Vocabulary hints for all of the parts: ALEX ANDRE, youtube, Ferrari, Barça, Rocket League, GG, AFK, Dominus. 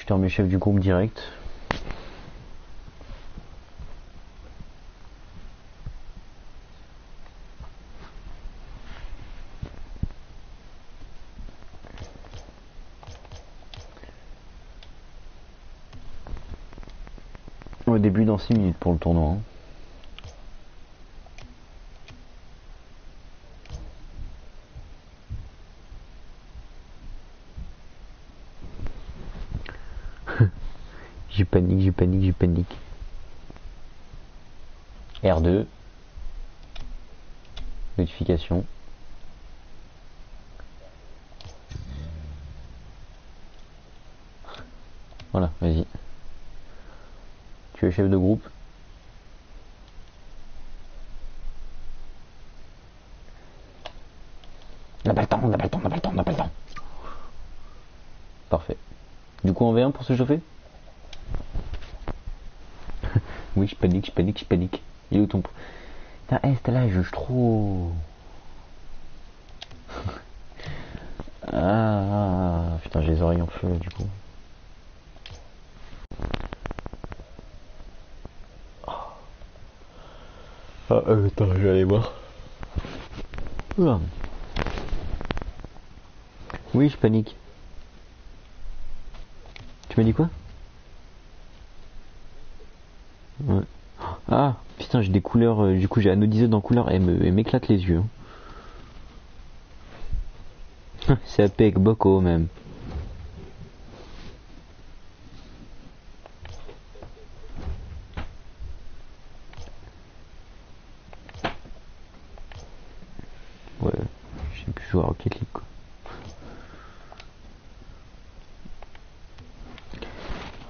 Je termine chef du groupe direct. Au début dans 6 minutes pour le tournoi. J'ai panique. R2. Notification. Voilà, vas-y. Tu es chef de groupe. On n'a pas le temps. Parfait. Du coup, en V1 pour se chauffer ? Oui, je panique. Il est où ton... Putain, c'est là, je trop... Ah, putain, j'ai les oreilles en feu, du coup. Ah, attends, je vais aller voir. Oula. Oui, je panique. Tu m'as dit quoi? Ouais. Ah putain, j'ai des couleurs, du coup j'ai anodisé dans couleurs et m'éclate les yeux. C'est AP avec Boko même. Ouais, j'ai pu jouer à Rocket League quoi.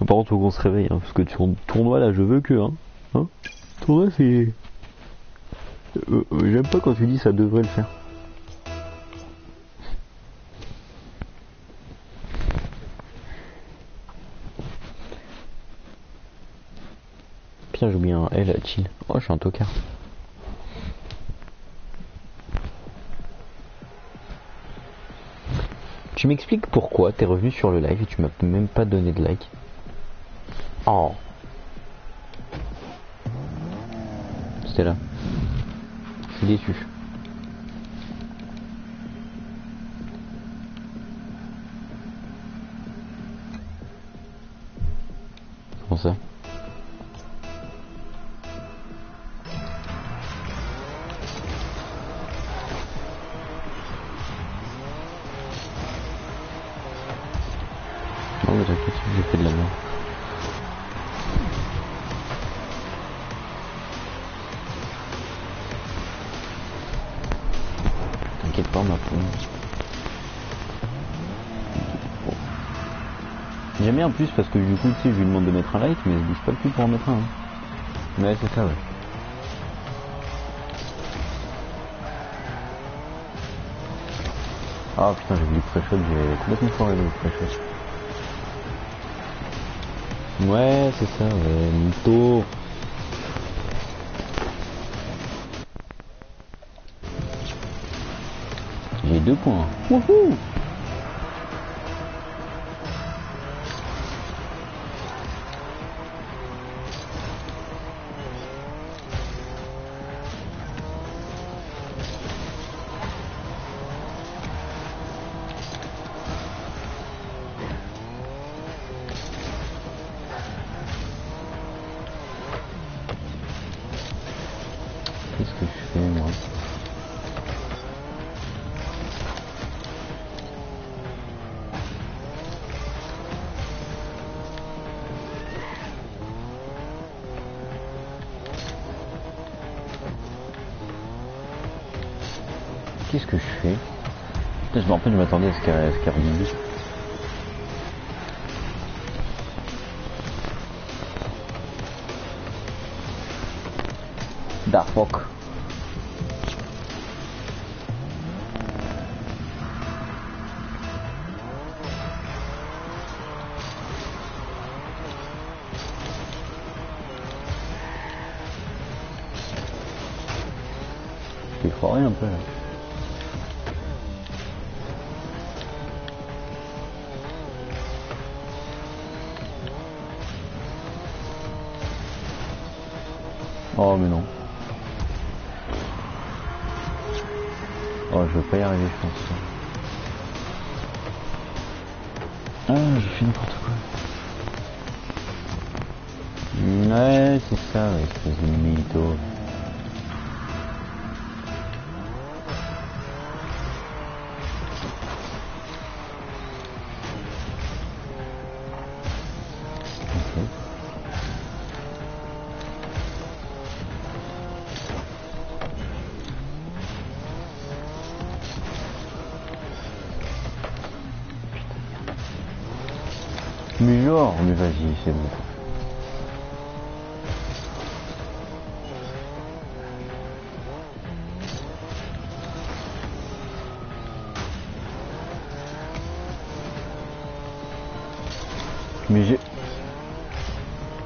Par contre, faut qu'on se réveille, hein, parce que tournoi là, je veux que, hein tournoi c'est... J'aime pas quand tu dis ça devrait le faire. Putain, j'oublie un L, chill. Oh, je suis un tocard. Tu m'expliques pourquoi t'es revenu sur le live et tu m'as même pas donné de like. Oh. C'était là. Je suis déçu. Comment ça? Non mais t'inquiète, j'ai fait de la merde. T'inquiète pas, ma poule. J'aime bien en plus parce que du coup, tu sais, je lui demande de mettre un like, mais elle bouge pas le cul pour en mettre un. Hein. Ouais, c'est ça, ouais. Ah putain, j'ai oublié le pré-shot, j'ai complètement foiré le pré-shot. Ouais, c'est ça, ouais, mytho. J'ai 2 points. Wouhou! Qu'est-ce que je fais moi? Qu'est-ce que je fais? Putain, je me rappelle, je m'attendais à ce qu'elle redise. Dark Rock. Il faut rien un peu là. Oh mais non. Oh je vais pas y arriver je pense. Ah je fais n'importe quoi. Ouais c'est ça, espèce de mytho. Mais vas-y, c'est bon. Mais j'ai...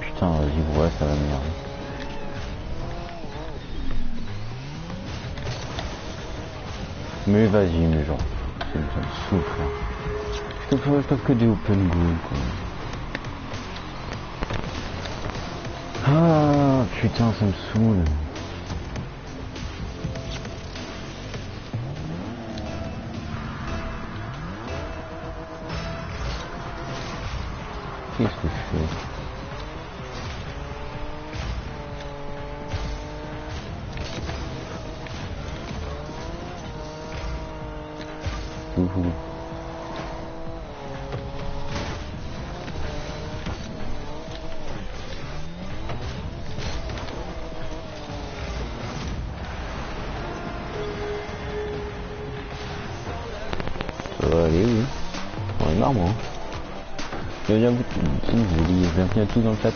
Putain, vas-y, ouais, ça va m'énerver. Mais vas-y, mais genre... C'est ça me souffle. Je te fais que des open goal, quoi. Ah putain ça me saoule. Qu'est-ce que je fais? Bienvenue à tous dans le chat.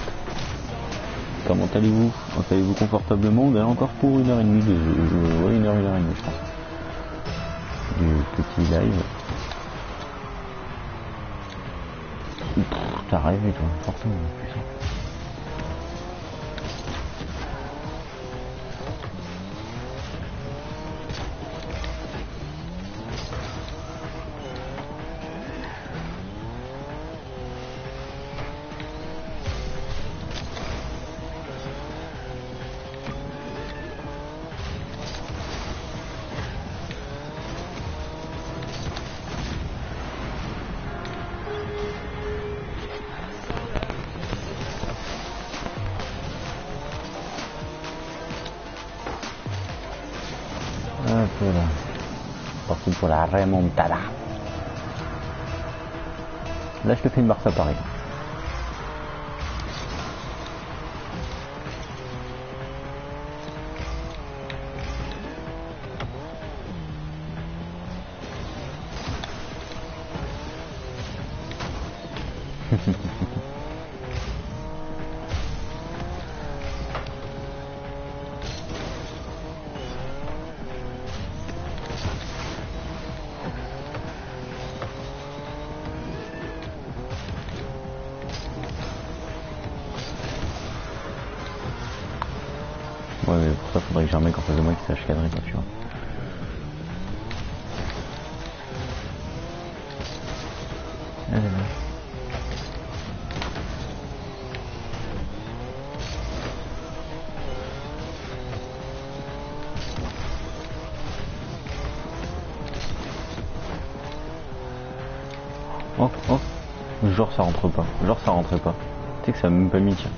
Comment allez-vous? Comment allez-vous confortablement? On est encore pour 1h30 de jeu. Ouais, 1h30 je pense. Du petit live. T'as rêvé toi, fortement putain. Remontada. Là je te fais une Barça Paris. J'ai un mec en face de moi qui sache cadrer, tu vois. Oh, oh. Genre ça rentre pas. Genre ça rentrait pas. Tu sais que ça m'a même pas mis, tiens.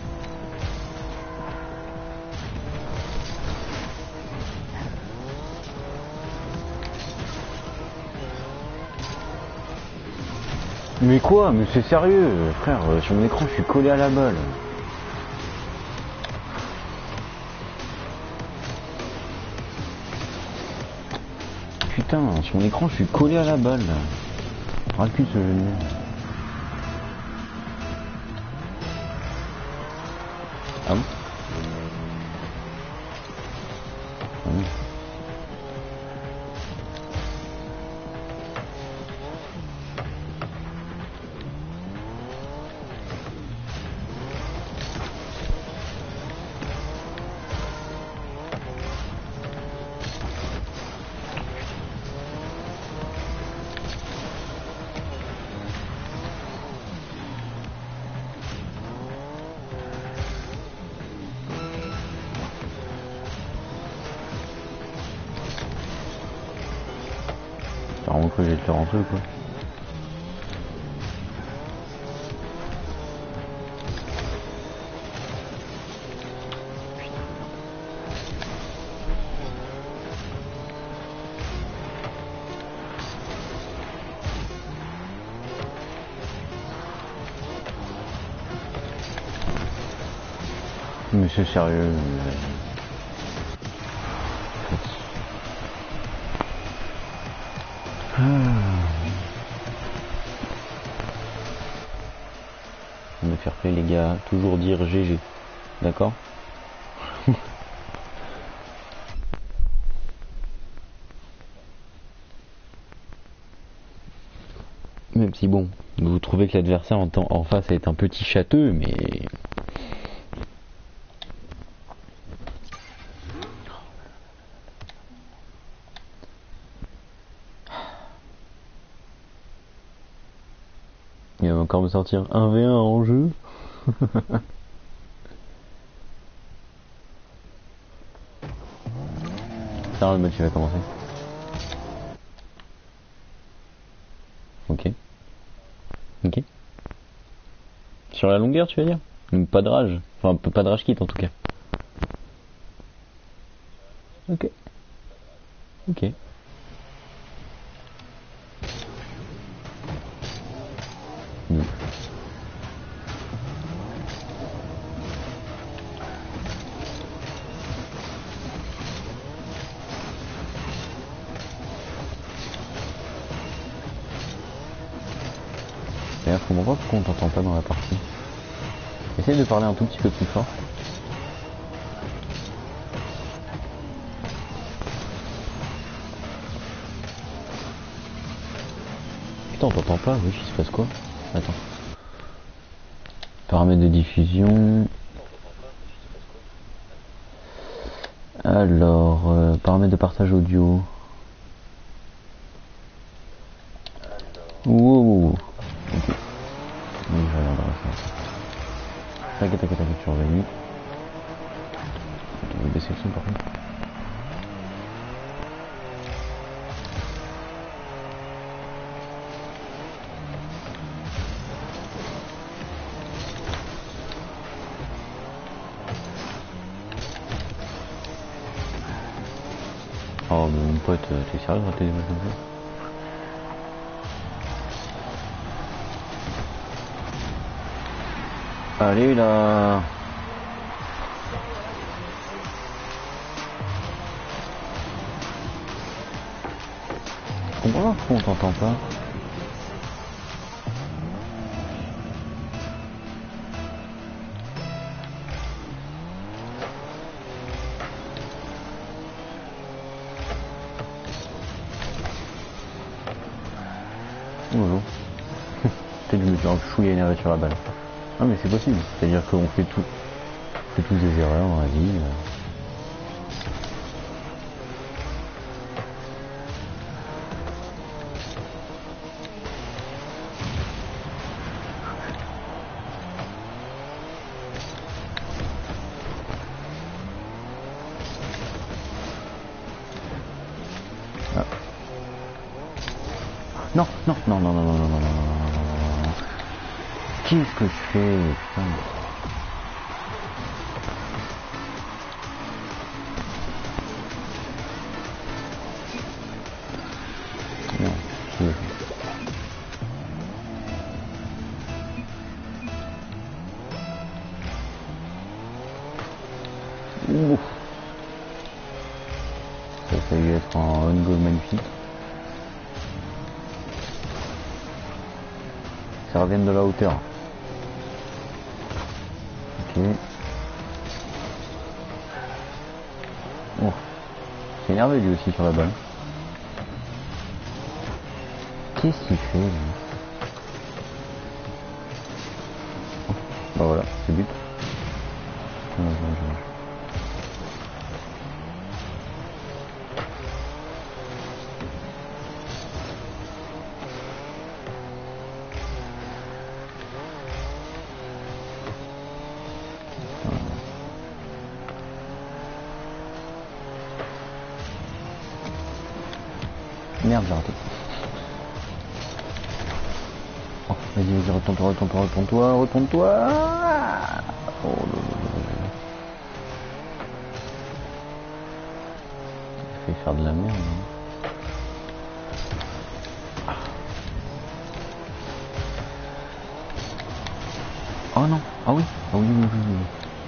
Mais quoi? Mais c'est sérieux, frère, sur mon écran je suis collé à la balle. Putain, sur mon écran je suis collé à la balle. Ras le cul ce jeu. Ah bon? quoi, je vais le faire en deux quoi. Mais c'est sérieux. On va faire play les gars, toujours dire GG, d'accord? Même si bon, vous trouvez que l'adversaire en face est un petit châteux, mais... Il va encore me sortir 1v1 en jeu. Ça, le match va commencer. Ok. Ok. Sur la longueur, tu vas dire? Donc, pas de rage. Enfin, pas de rage quitte en tout cas. Ok. Ok. D'ailleurs, je comprends pas pourquoi on t'entend pas dans la partie. Essaye de parler un tout petit peu plus fort. Putain, on t'entend pas, oui, il se passe quoi? Attends. Paramètres de diffusion. Alors, paramètres de partage audio. Wow. Ok. Oui, je regarderai ça. Tac, je suis revenu. J'ai des sections par contre. Oh mais mon pote, t'es sérieux de rater des matchs comme ça? Allez là. Je comprends pas pourquoi on t'entend pas. Bonjour. Peut-être que je me suis enchouillé énervé sur la balle. Ah mais c'est possible, c'est-à-dire qu'on fait tout. On fait tous des erreurs, on va dire. Ah. Non. Qu'est-ce que je fais, putain. Non, je veux. Ouh. Ça a dû être un on-goal magnifique. Ça revient de la hauteur. Oh. C'est énervé lui aussi sur la balle. Qu'est-ce qu'il fait lui? Oh. Bah voilà, c'est but. Merde, j'ai raté. Vas-y, vas-y, retourne-toi, retourne-toi, retourne-toi, retourne-toi. Oh là là. Ça fait faire de la merde. Hein. Oh non, ah oui, ah oui, oui, oui, oui.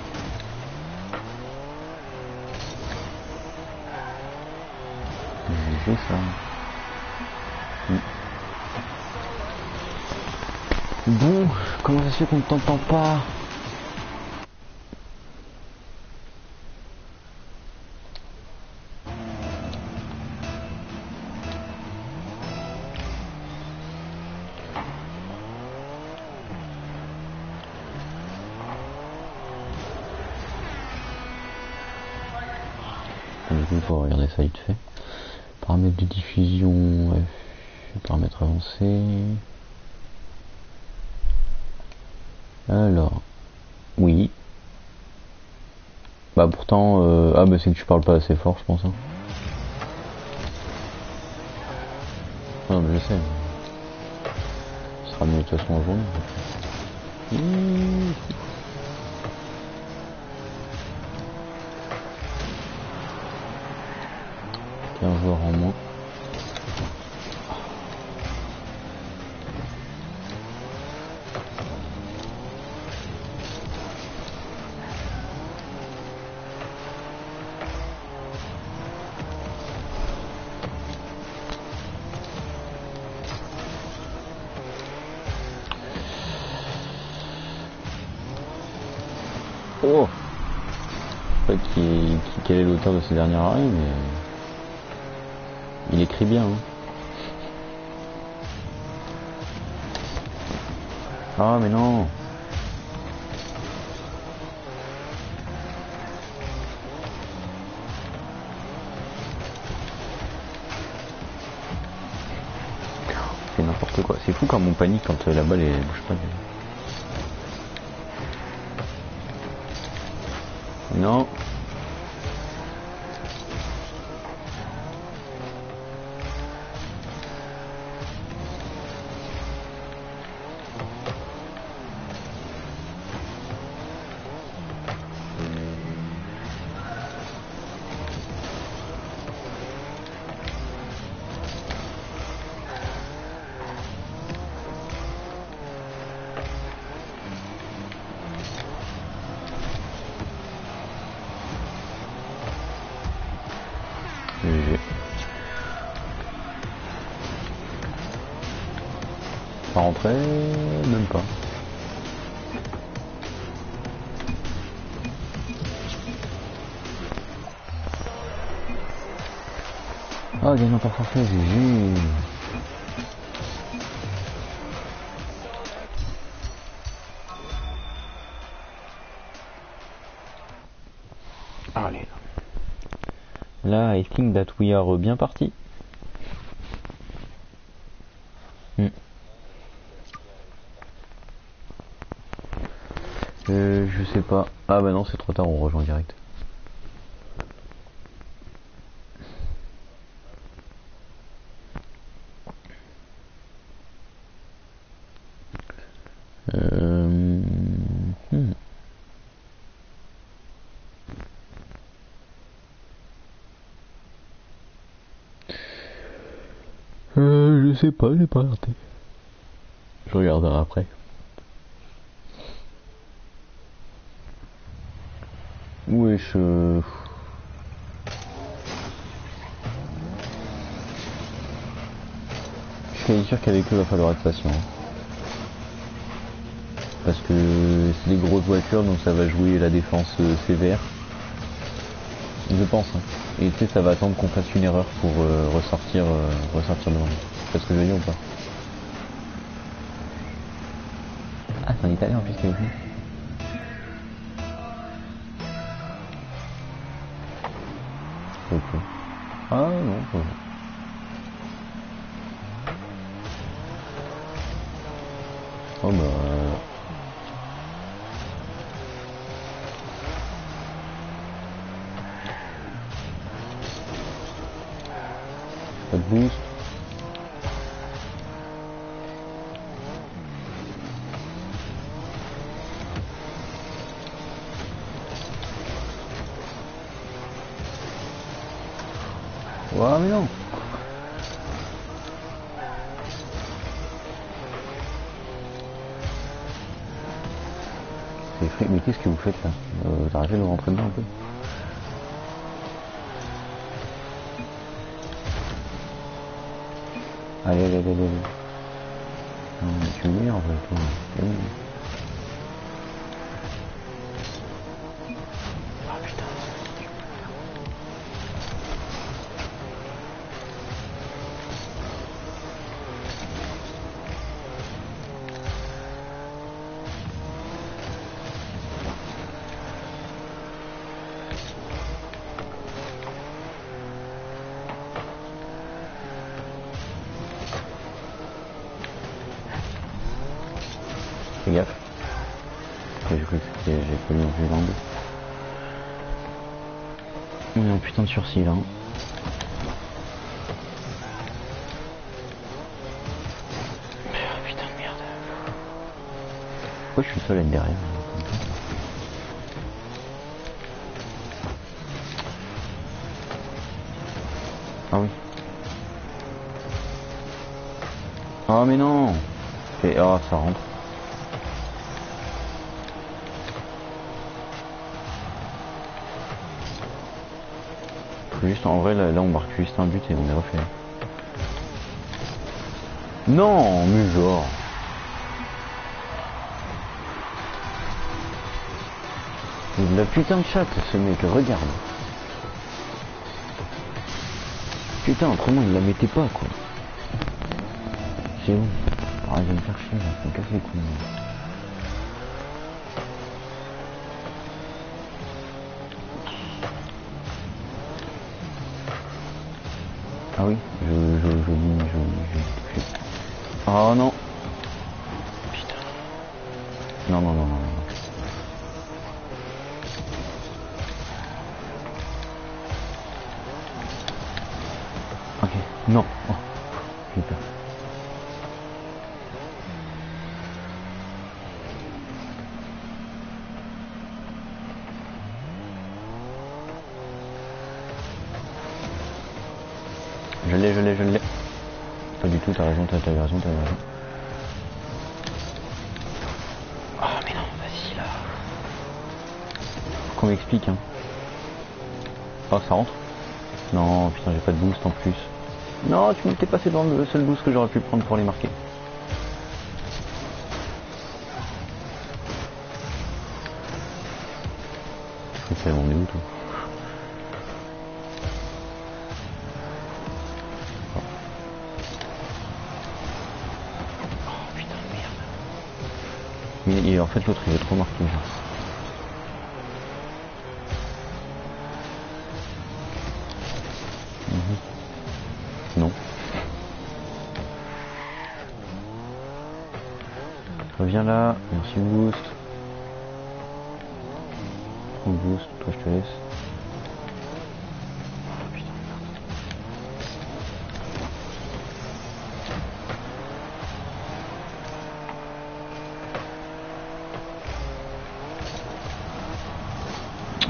J'ai fait ça. Oui. Bon, comment ça se fait qu'on ne t'entend pas? Faut regarder ça vite fait. Paramètres de diffusion, paramètres avancés. Alors, oui. Bah pourtant, ah bah c'est que je parle pas assez fort, je pense. Hein. Non mais je sais. Ce sera mieux de toute façon aujourd'hui. Un joueur en moins. Oh, je sais pas quel est l'auteur de ces derniers arrêts, mais il écrit bien. Hein. Ah mais non. C'est n'importe quoi. C'est fou comme on panique quand la balle elle bouge pas. Non. Pas rentrer, même pas. Oh, il y a une parfait, GG. Allez. Là, I think that we are bien parti. Je sais pas. Ah bah non, c'est trop tard, on rejoint direct. Je sais pas, j'ai pas raté. Je regarderai après. Où est-ce je suis sûr qu'avec eux il va falloir être patient. Hein. Parce que c'est des grosses voitures, donc ça va jouer la défense sévère. Je pense. Hein. Et tu sais, ça va attendre qu'on fasse une erreur pour ressortir devant. C'est ce que je veux dire ou pas? Ah, c'est en italien en plus qui est venu. Okay. Ah non, pas. Oh bah. Pas de boost. Boah, wie lang. Les frics, mais qu'est-ce que vous faites là? Vous arrivez à nous rentrer dedans un peu? Allez, allez, allez, allez. Non, mais tu m'énerves, toi. Fais gaffe. J'ai cru que c'était... j'ai connu en Zélande. On est en putain de sursis là. Hein. Oh, putain de merde. Pourquoi je suis seul à être derrière? Ah oui. Oh mais non. Oh ça rentre. Juste en vrai là, on marque juste un but et on est refait. Non mais genre. Il a la putain de chatte ce mec, regarde. Putain autrement il la mettait pas quoi. C'est où? Ah je vais me faire chier, je vais me casser les couilles. Ah oui, je... Oh non. Putain. Non, non, non, non. Ok, non. Oh, putain. Je l'ai, je l'ai, je l'ai. Pas du tout, t'as raison, t'as eu raison, t'as eu raison. Oh mais non, vas-y là. Faut qu'on m'explique hein. Oh ça rentre. Non putain j'ai pas de boost en plus. Non tu m'étais passé dans le seul boost que j'aurais pu prendre pour les marquer. C'est bon, on est où tout? Et en fait l'autre il est trop marqué. Non. Reviens là, merci boost. On boost, toi je te laisse.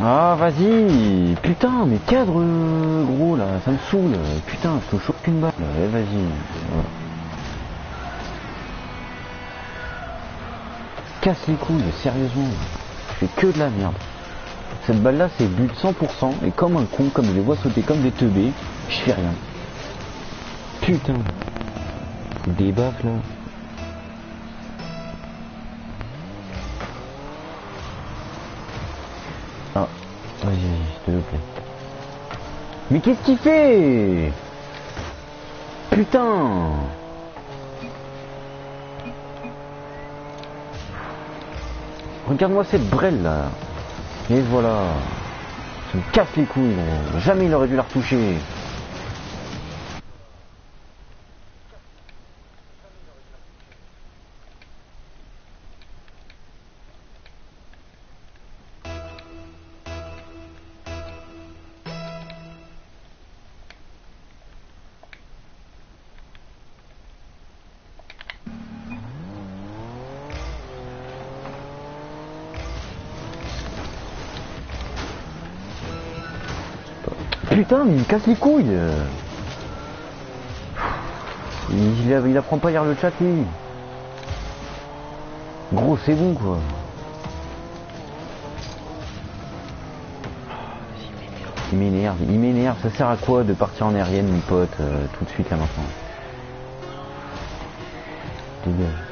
Ah vas-y, putain mais cadre gros là, ça me saoule, putain je te chope qu'une balle, eh vas-y. Voilà. Casse les couilles, sérieusement, je fais que de la merde. Cette balle là c'est but 100% et comme un con, comme je les vois sauter comme des teubés, je fais rien. Putain, des baffes là. Ah, vas-y, s'il te plaît. Mais qu'est-ce qu'il fait? Putain! Regarde-moi cette brêle là. Et voilà. Ça me casse les couilles. Là. Jamais il aurait dû la retoucher. putain, mais il casse les couilles. Il apprend pas à lire le chat, lui. Gros, c'est bon, quoi. Il m'énerve. Ça sert à quoi de partir en aérienne, mon pote, tout de suite, là, maintenant? Dégage.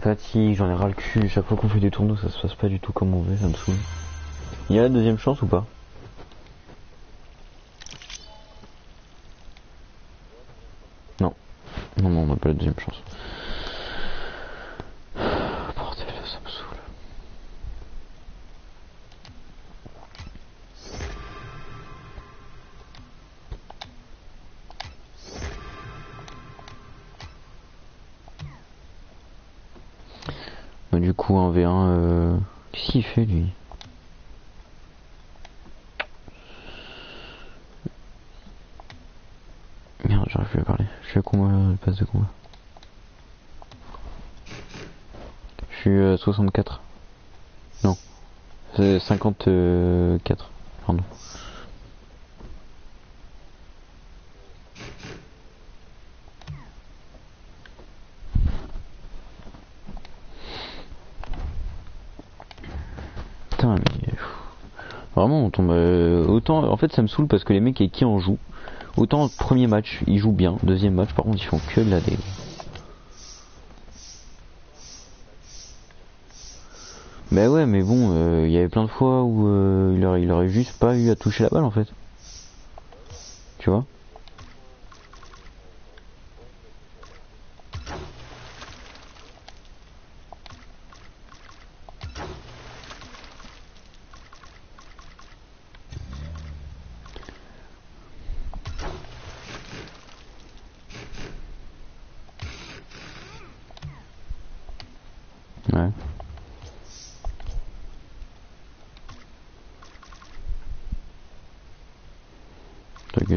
Fatigue, j'en ai ras le cul, chaque fois qu'on fait des tournois ça se passe pas du tout comme on veut, ça me saoule. Il y a la deuxième chance ou pas? Non. Non, non, on n'a pas la deuxième chance. Bordel, ça me saoule. Du coup, 1v1, qu'est-ce qu'il fait lui? Merde, j'arrive plus à parler. Je suis à combat, le passe de combat. Je suis 64. Non, c'est 54. Pardon. Vraiment on tombe autant, en fait ça me saoule parce que les mecs qui en jouent, autant premier match ils jouent bien, deuxième match par contre ils font que de la dé. Bah ouais mais bon, il y avait plein de fois où il aurait juste pas eu à toucher la balle en fait. Tu vois ?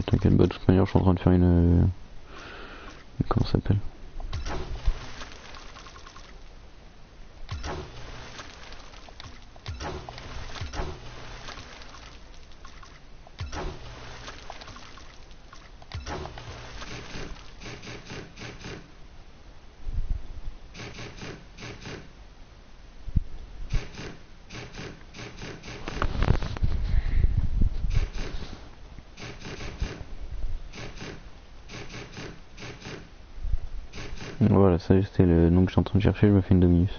T'inquiète, bah de toute manière je suis en train de faire une comment ça s'appelle? Voilà, ça c'était le nom que je suis en train de chercher, je me fais une Dominus.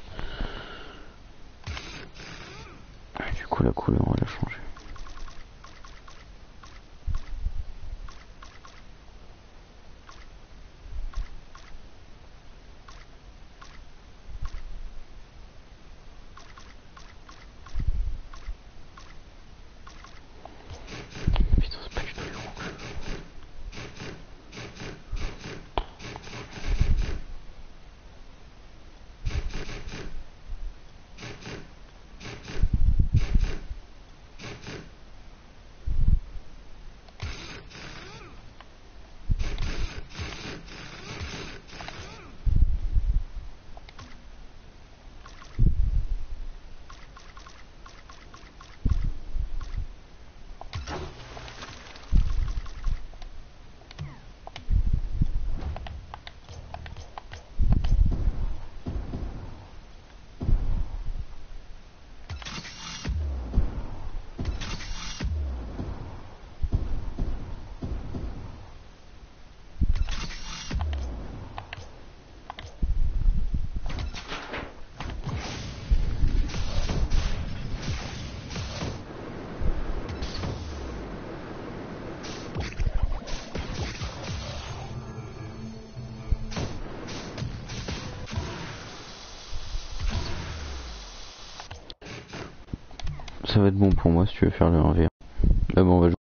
Du coup la couleur elle a changé. Ça va être bon pour moi si tu veux faire le 1v1. Là, bon, on va jouer.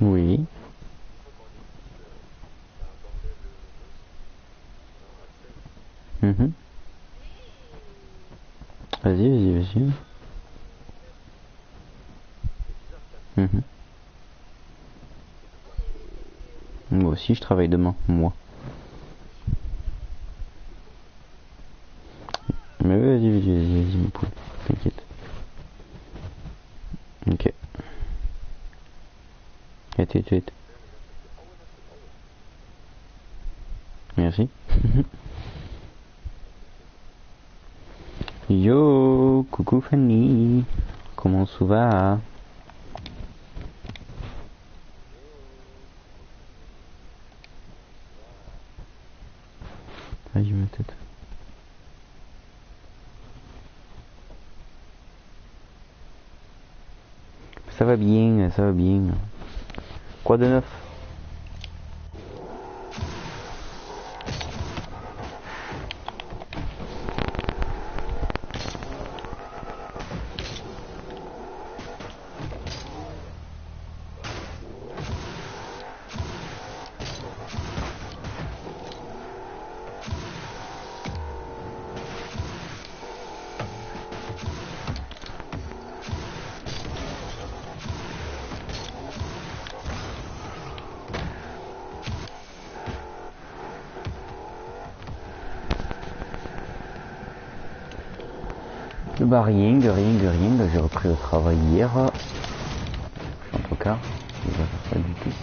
Oui. Vas-y, vas-y. Moi aussi, je travaille demain, moi. Mais vas-y, mon pote, t'inquiète. Ok. Merci. Yo, coucou Fanny, comment ça va? Ah, j'ai ma tête. Ça va bien, ça va bien. Quoi de neuf? Bah rien, j'ai repris le travail hier. Je suis en tocard, je vais faire ça du tout.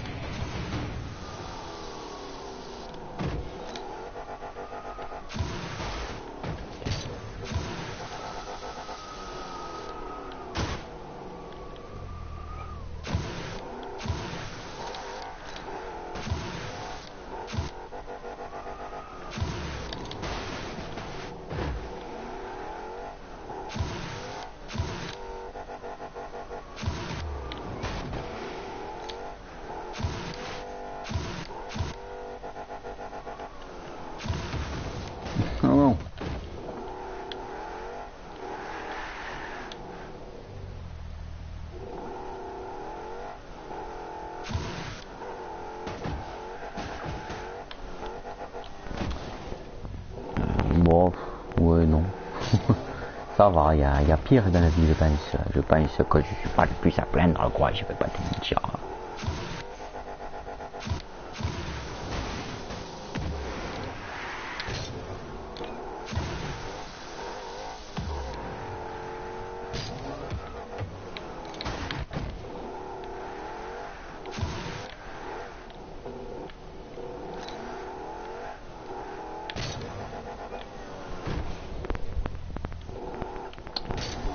Ça va, il y a pire dans la vie, je pense. Je pense que je suis pas le plus à plaindre, quoi, je vais pas te mentir.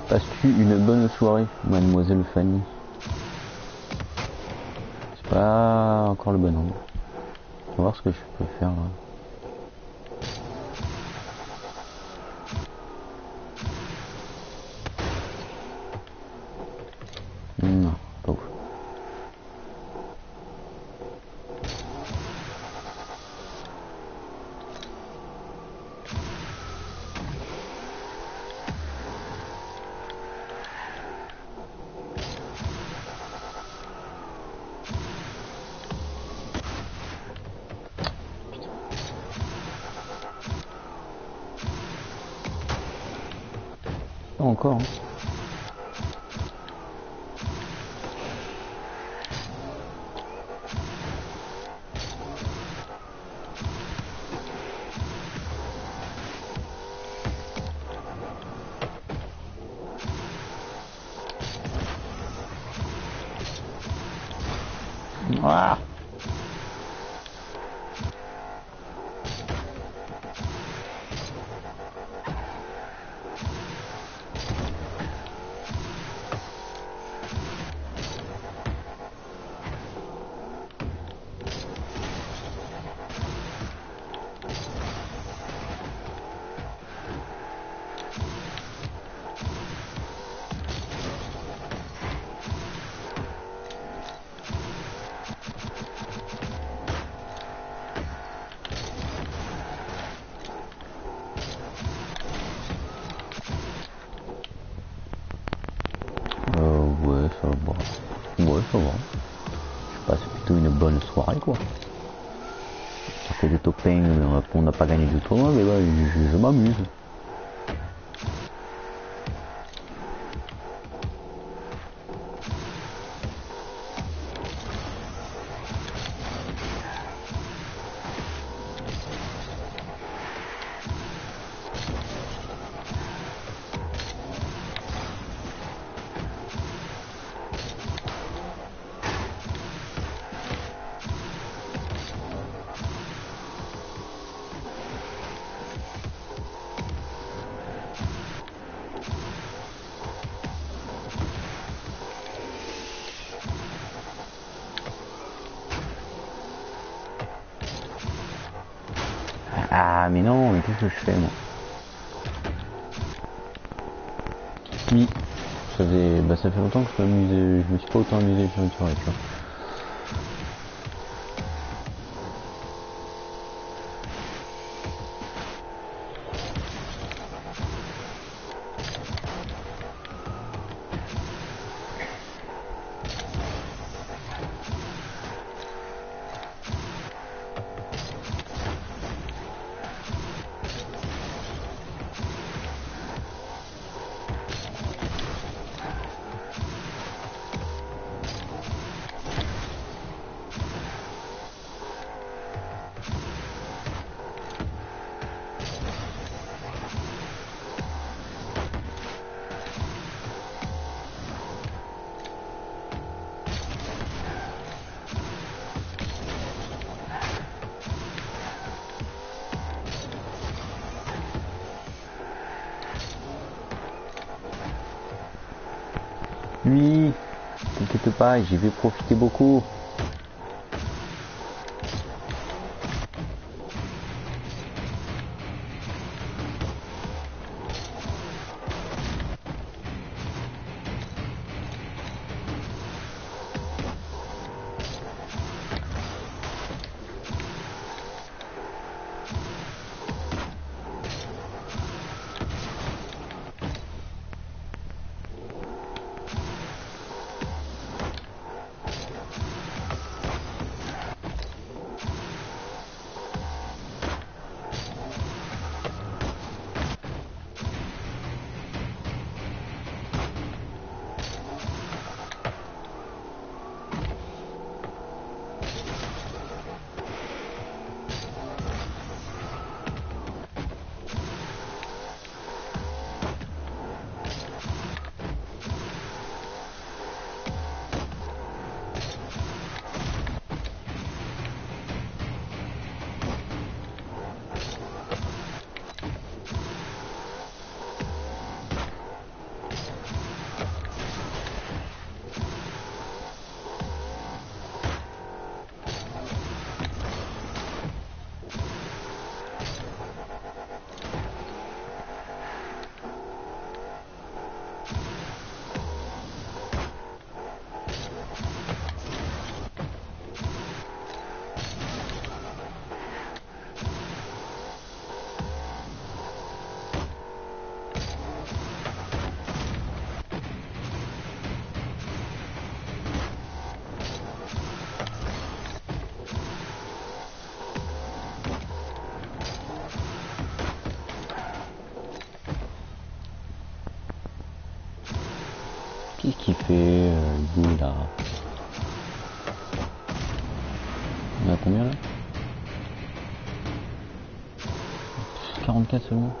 Passes-tu une bonne soirée, mademoiselle Fanny? C'est pas encore le bon angle. On va voir ce que je peux faire là. Pas encore. Hein. Ah. Ouais, ça va. Je passe plutôt une bonne soirée, quoi. Parce que les top 1, on n'a pas gagné du tournoi, mais ouais, je m'amuse. Ah mais non, mais qu'est-ce que je fais moi? Oui, ça fait longtemps que je me suis pas autant amusé sur une soirée, tu vois. Oui, t'inquiète pas, j'y vais profiter beaucoup. Qu'est-ce qu'il fait lui là? On a combien là? 44 secondes.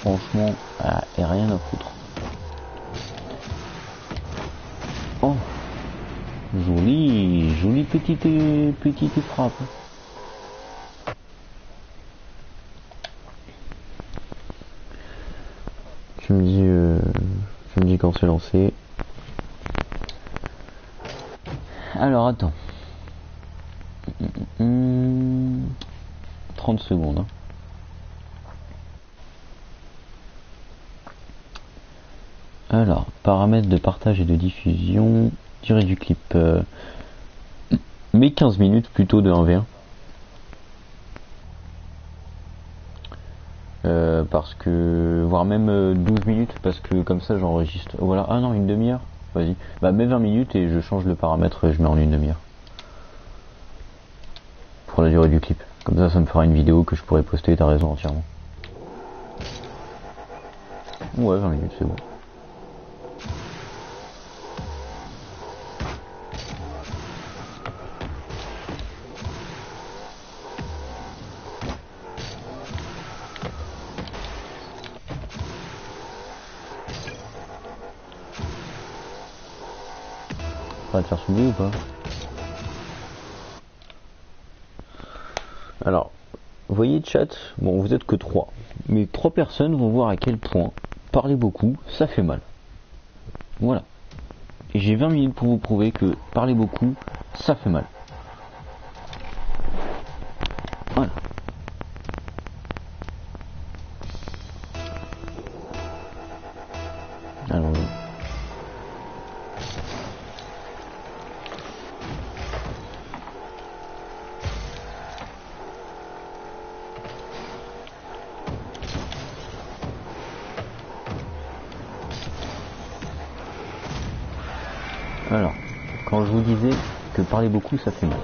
Franchement, ah, et rien à foutre. Oh, jolie, jolie petite frappe. Tu me dis quand c'est lancé. Alors attends, 30 secondes. Hein. Alors, paramètres de partage et de diffusion, durée du clip, mais 15 minutes plutôt de 1v1. Parce que, voire même 12 minutes, parce que comme ça j'enregistre. Voilà, ah non, une demi-heure, vas-y. Bah, mets 20 minutes et je change le paramètre et je mets en une demi-heure. Pour la durée du clip. Comme ça, ça me fera une vidéo que je pourrais poster, t'as raison entièrement. Ouais, 20 minutes, c'est bon. Te faire soulever ou pas? Alors, vous voyez chat, bon vous êtes que 3, mais 3 personnes vont voir à quel point parler beaucoup, ça fait mal. Voilà. Et j'ai 20 minutes pour vous prouver que parler beaucoup, ça fait mal. Voilà. Alors, quand je vous disais que parler beaucoup ça fait mal.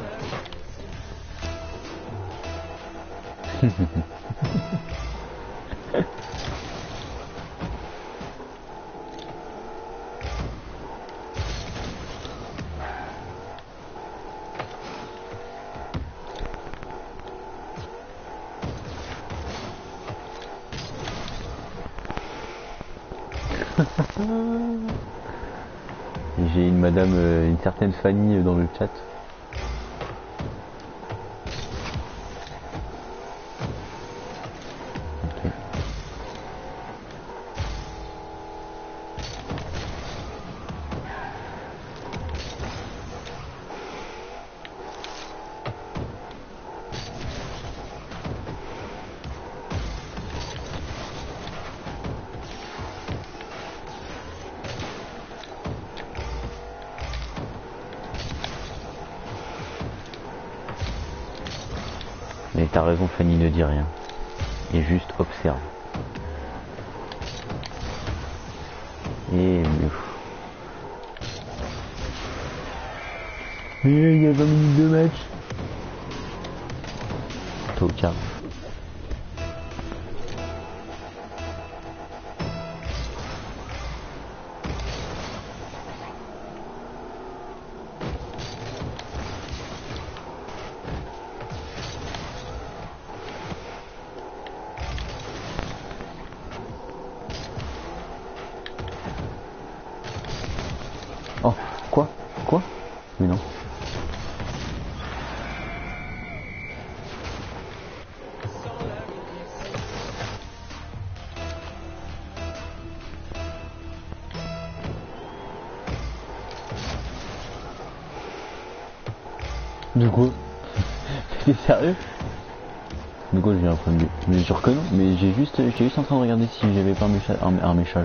J'ai une madame, une certaine Fanny dans le chat. Okay. Mais t'as raison Fanny, ne dis rien. Et juste observe. Et mieux. Il y a 20 minutes de match. Tocard. Oh, quoi? Quoi? Mais non. Du coup, t'es sérieux? Du coup, j'ai un problème. Bien sûr que non, mais j'étais juste en train de regarder si j'avais pas un message dans le chat.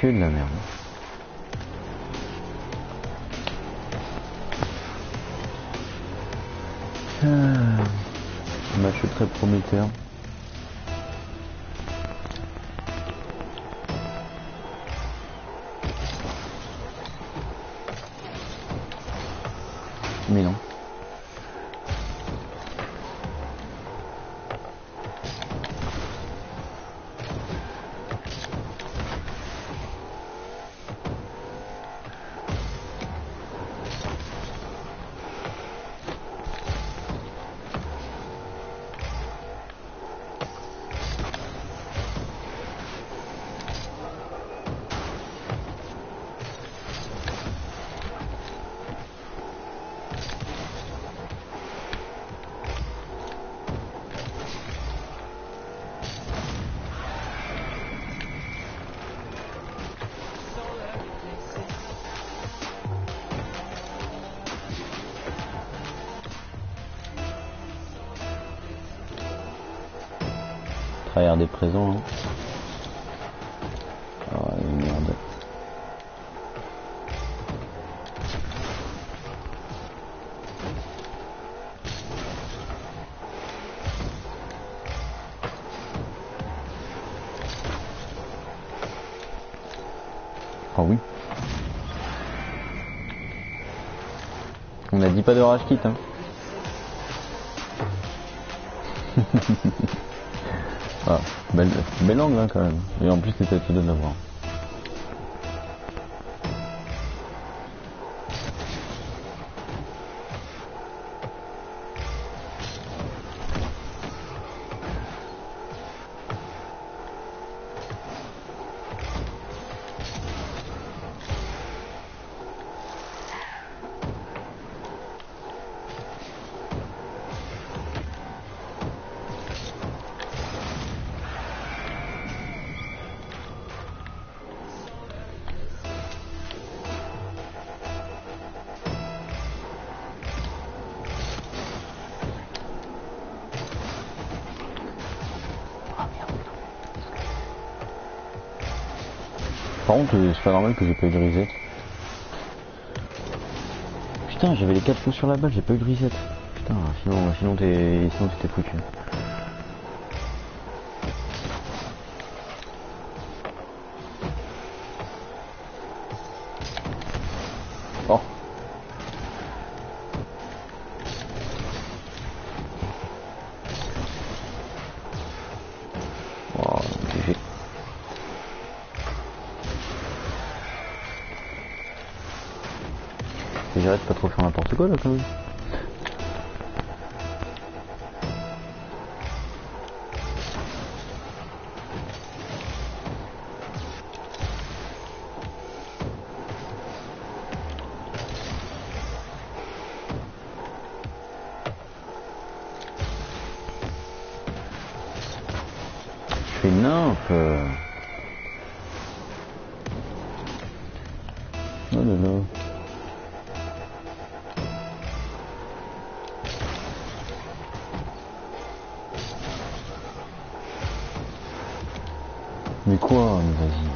Que de la merde. Match très prometteur. Mais non. Des présents. Hein. Ah, merde. Ah oui. On a dit pas de rage kit. Hein. Ah, belle angle hein, quand même. Et en plus c'était tout de l'avoir. Par contre, c'est pas normal que j'ai pas eu de grisette. Putain, j'avais les 4 coups sur la balle, j'ai pas eu de grisette. Putain, sinon t'étais foutu. Oh. J'arrête pas trop faire n'importe quoi là quand même. Je fais n'importe. Oh là là. Mais quoi, mais vas-y.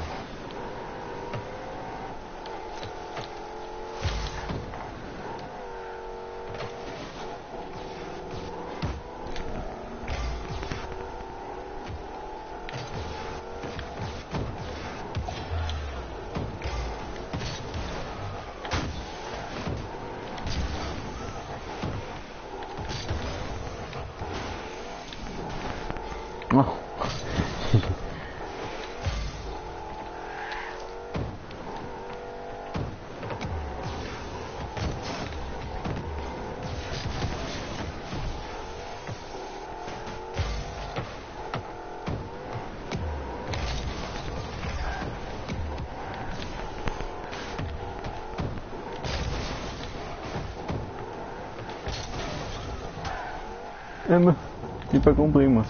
J'ai pas compris moi.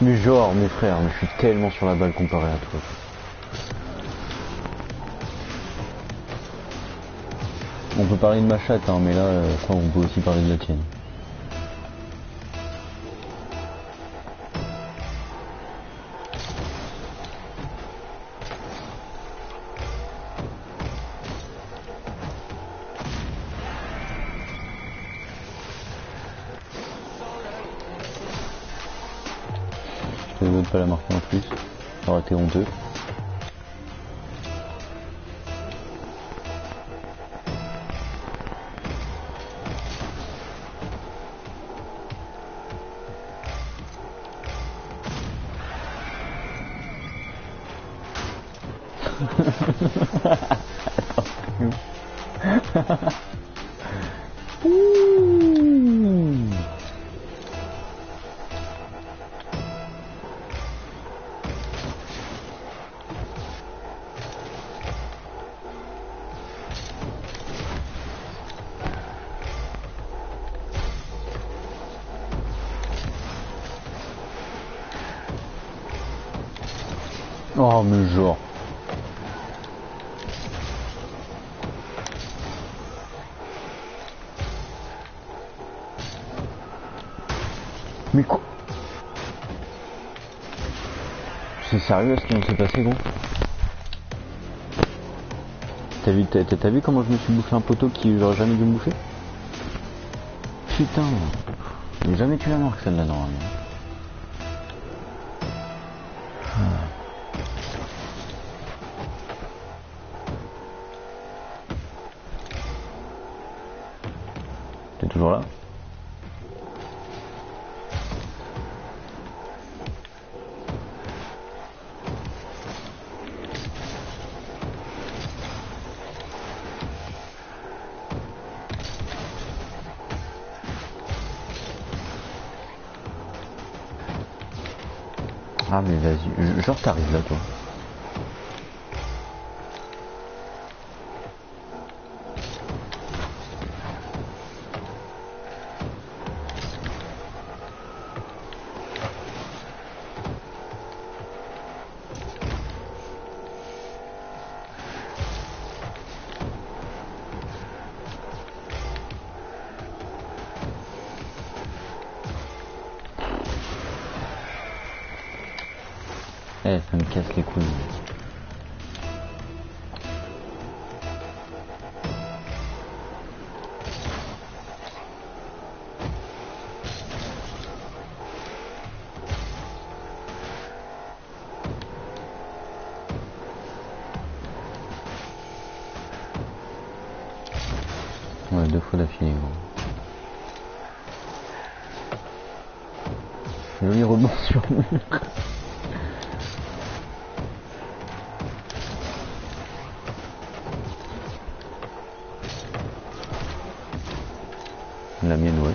Mais genre mes frères, mais je suis tellement sur la balle comparé à toi. On peut parler de ma chatte hein, mais là je crois qu'on peut aussi parler de la tienne. Pas la marquer en plus, ça aurait été honteux. Oh mais genre. Mais quoi? C'est sérieux ce qui s'est passé gros? T'as vu comment je me suis bouffé un poteau qui j'aurais jamais dû me bouffer? Putain. Mais jamais tu la marques celle-là normalement. Toujours là. Ah mais vas-y, genre t'arrives là toi. Eh, ça me casse les couilles. Ouais, 2 fois d'affilée, gros. Joli rebond sur le mur. La mienne, ouais.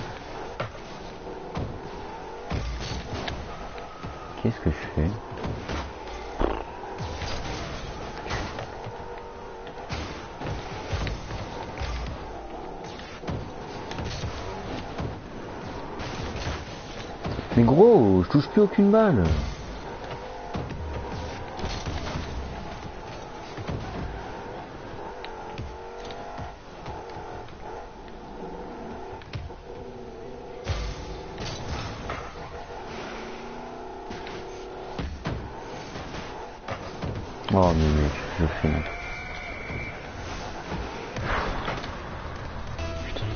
Qu'est-ce que je fais? Mais gros, je touche plus aucune balle. 9 minutes le film. Putain, ils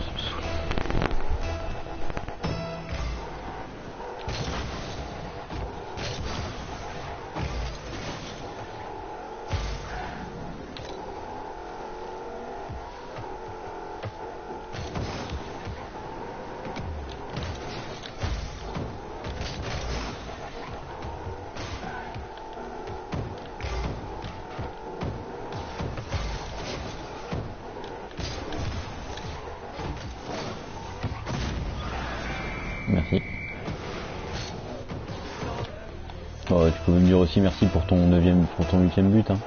me tu peux me dire aussi merci pour ton 9e, pour ton 8e but. Hein.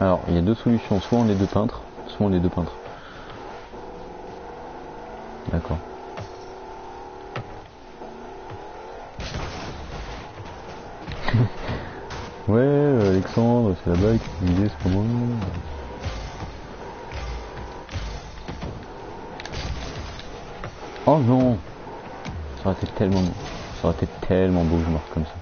Alors, il y a deux solutions, soit on est deux peintres, soit on est deux peintres. D'accord. Ouais, Alexandre, c'est là-bas qui me disait, c'est pas moi. Oh non! Ça aurait été tellement beau. Ça aurait été tellement beau que je marque comme ça.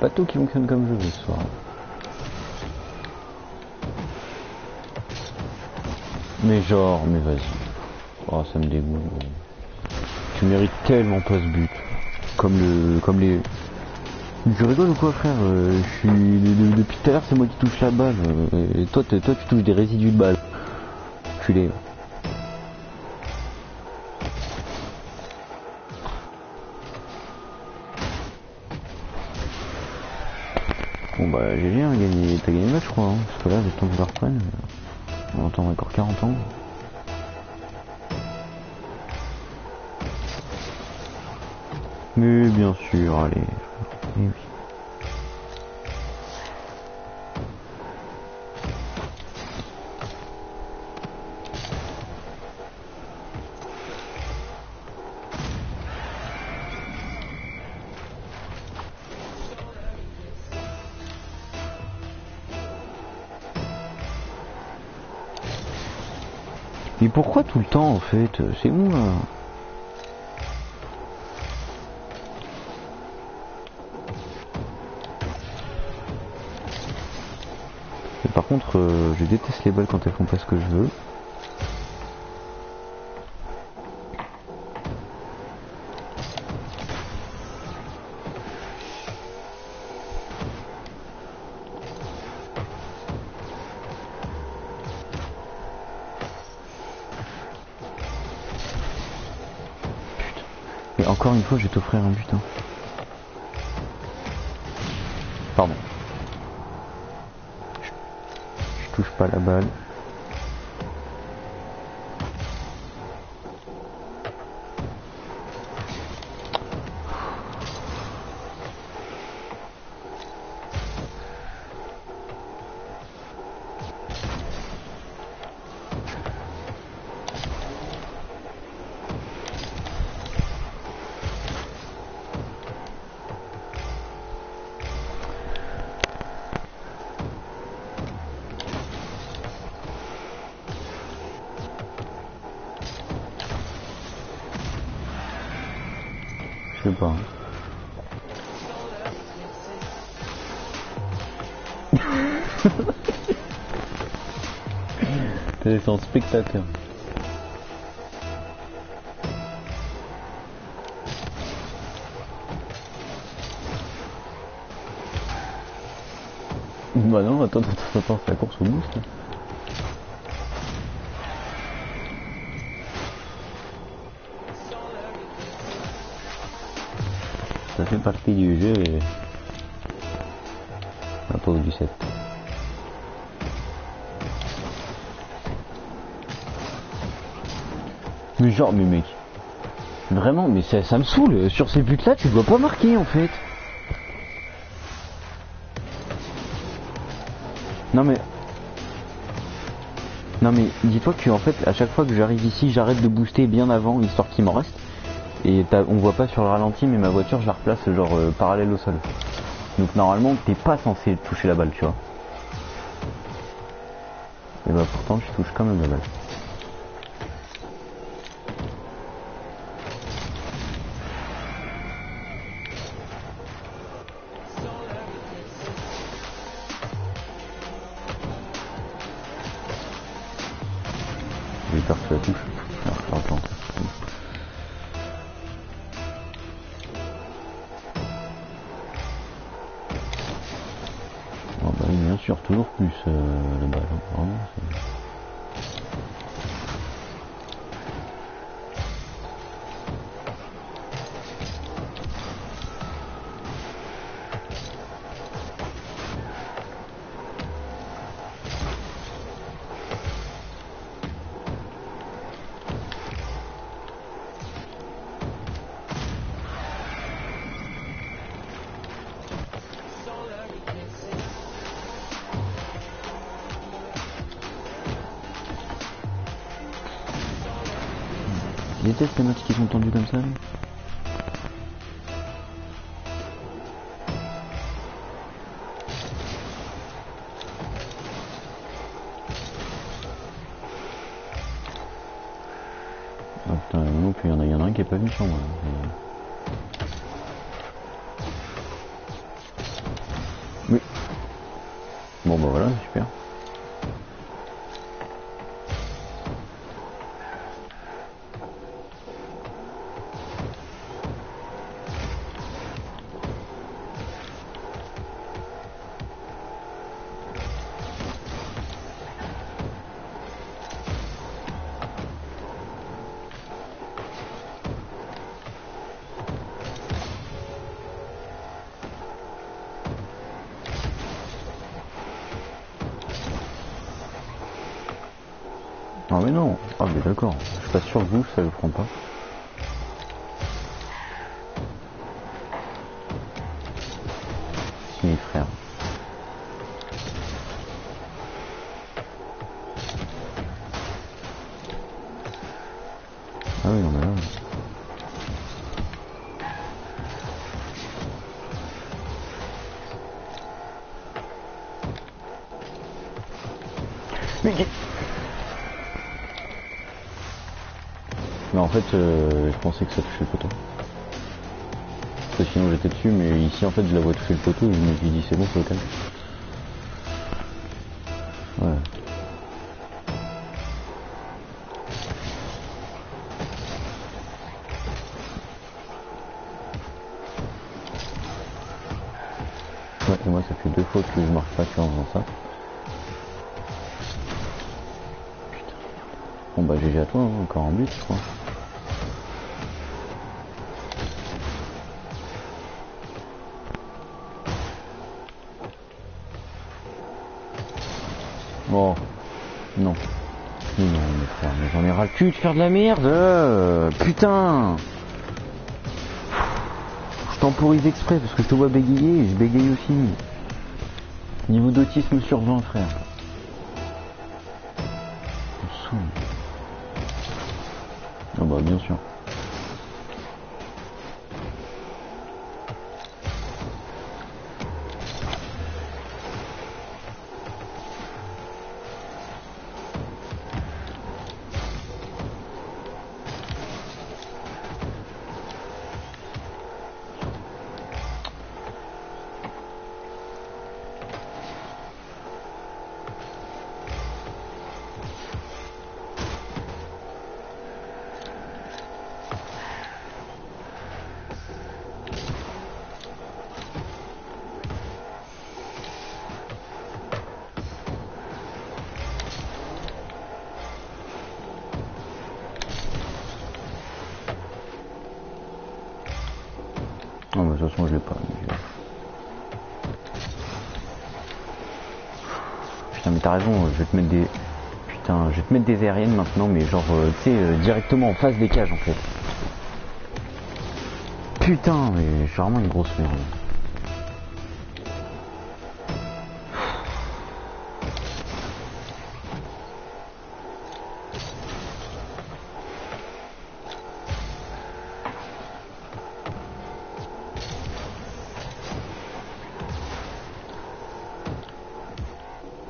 Pas tout qui fonctionne comme je veux ce soir. Mais genre, mais vas-y. Oh, ça me dégoûte. Tu mérites tellement pas ce but. Comme les. Tu rigoles ou quoi, frère? Je suis depuis tout à l'heure, c'est moi qui touche la balle. Et toi, tu touches des résidus de balle. Tu les. Bon bah j'ai bien gagné, t'as gagné le match je crois, hein, parce que là le temps que je la reprenne, on attend encore 40 ans. Mais bien sûr, allez. Et oui. Mais pourquoi tout le temps en fait? C'est où là? Et par contre, je déteste les balles quand elles font pas ce que je veux. Et encore une fois, je vais t'offrir un but. Hein. Pardon. Je touche pas la balle. Je sais pas. T'es en spectateur. Bah non, attends, c'est la course au mousse là. Ça fait partie du jeu et la pause du 7. tête. Mais genre, mais mec, vraiment, mais ça me saoule. Sur ces buts-là, tu dois pas marquer en fait. Non mais... Non mais dis-toi que en fait à chaque fois que j'arrive ici j'arrête de booster bien avant histoire qu'il m'en reste et on voit pas sur le ralenti mais ma voiture je la replace genre parallèle au sol. Donc normalement t'es pas censé toucher la balle tu vois. Et bah pourtant je touche quand même la balle. Je déteste les matchs qui sont tendus comme ça. Oh putain, non plus, il y en a un qui est pas venu sur moi. Oui. Bon bah voilà, super. Je suis pas sûr que vous, ça le prend pas. Mes frères. Ah oui, on a là. Mais... En fait, je pensais que ça touchait le poteau. Parce que sinon j'étais dessus, mais ici en fait je la vois toucher le poteau et je me suis dit c'est bon, faut le calme. Ouais. Ouais, et moi ça fait deux fois que je marque pas en faisant ça. Putain. Bon bah GG à toi, hein, encore en but je crois. Oh non, non, mais j'en ai ras le cul de faire de la merde, putain. Je temporise exprès parce que je te vois bégayer et je bégaye aussi. Niveau d'autisme sur 20 frère. Ah bah bien sûr. Non mais de toute façon je l'ai pas. Putain, mais t'as raison, je vais te mettre des... Putain, je vais te mettre des aériennes maintenant, mais genre, tu sais, directement en face des cages, en fait. Putain, mais je suis vraiment une grosse merde.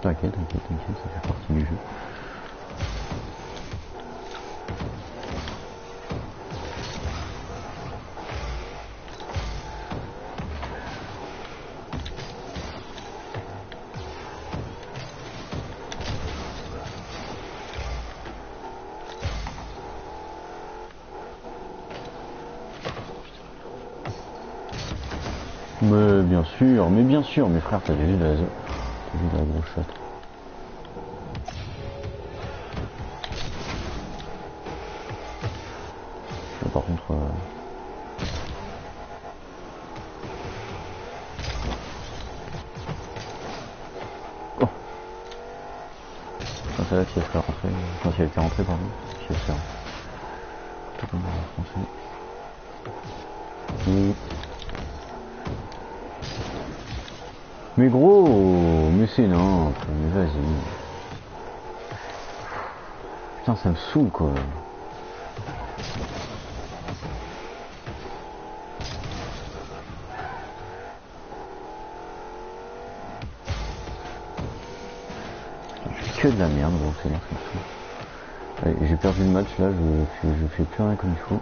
T'inquiète, t'inquiète, t'inquiète, ça fait partie du jeu. Mais bien sûr, mes frères, t'avais vu la... J'ai la grosse chatte. Par contre... Oh, ah, celle-là, si elle serait rentrée... Enfin, si elle était rentrée, pardon. Si elle serait rentrée. Tout comme en français. Oui. Mais gros, mais c'est non, mais vas-y. Putain, ça me saoule quoi. Je fais que de la merde, gros, c'est là, ça me saoule. J'ai perdu le match là, je fais plus rien comme il faut.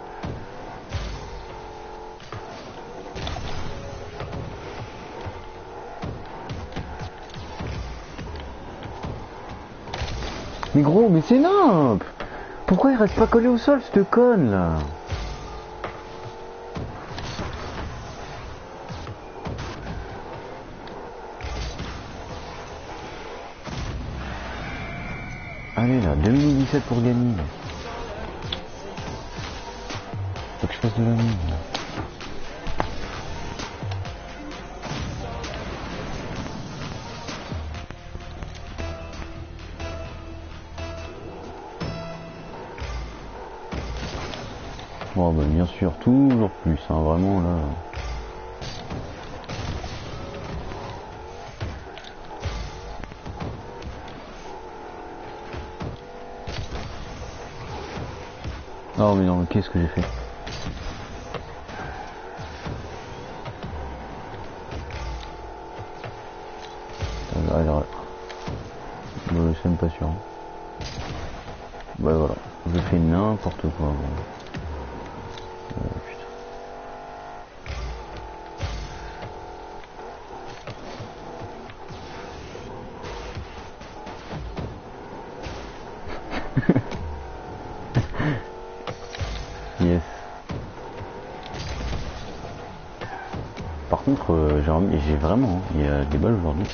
Mais gros, mais c'est nimp. Pourquoi il reste pas collé au sol, cette conne là? Allez là, 2 minutes 17 pour gagner. Faut que je fasse de la mine. Oh bah bien sûr, toujours plus, hein, vraiment là. Oh mais non, qu'est-ce que j'ai fait? Alors, je suis même pas sûr. Bah voilà, je fais n'importe quoi. Yes. Par contre, j'ai vraiment, il y a des balles aujourd'hui.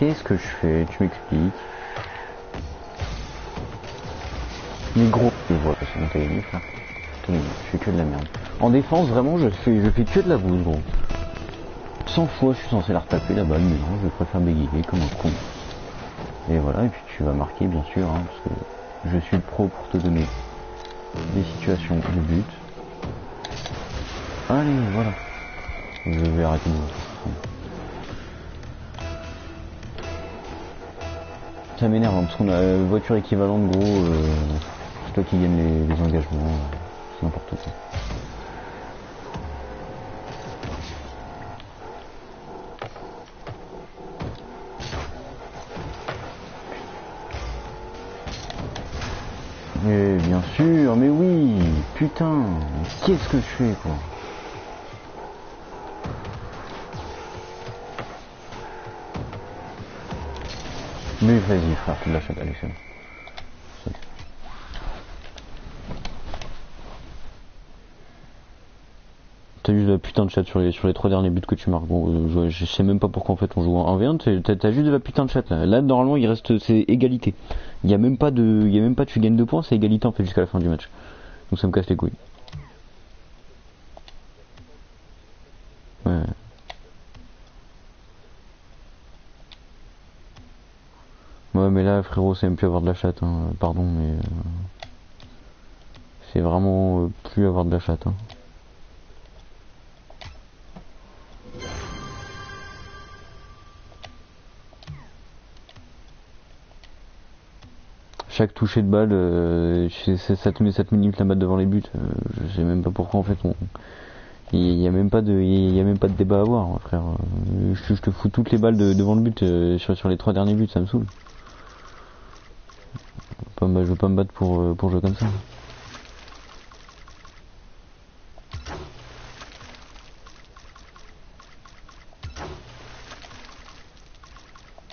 Qu'est-ce que je fais? Tu m'expliques. Mais gros, je vois parce que mon téléphone là. Je fais que de la merde. En défense, vraiment, je fais que de la bouse, gros. 100 fois, je suis censé la retaper la balle, mais non, je préfère bégayer comme un con. Et voilà, et puis tu vas marquer, bien sûr, hein, parce que je suis le pro pour te donner des situations de but. Allez, voilà. Je vais arrêter de voir. Ça m'énerve hein, parce qu'on a une voiture équivalente gros, c'est toi qui gagne les engagements, c'est n'importe quoi. Mais bien sûr, mais oui, putain, qu'est-ce que je fais quoi? Mais vas-y frère, tu l'achètes, allez c'est bon. T'as juste de la putain de chatte sur les 3 derniers buts que tu marques. Bon, je sais même pas pourquoi en fait on joue en 1v1. T'as juste de la putain de chatte là. Là normalement il reste c'est égalité. Il y a même pas tu gagnes 2 points, c'est égalité en fait jusqu'à la fin du match. Donc ça me casse les couilles. Ouais. Ouais mais là frérot c'est même plus avoir de la chatte hein. Pardon mais c'est vraiment plus avoir de la chatte hein. Chaque toucher de balle, ça te met 7 minutes la batte devant les buts. Je sais même pas pourquoi en fait. Il y a même pas de débat à avoir, frère. Je te fous toutes les balles devant le but sur les 3 derniers buts, ça me saoule. Je veux pas me battre pour jouer comme ça.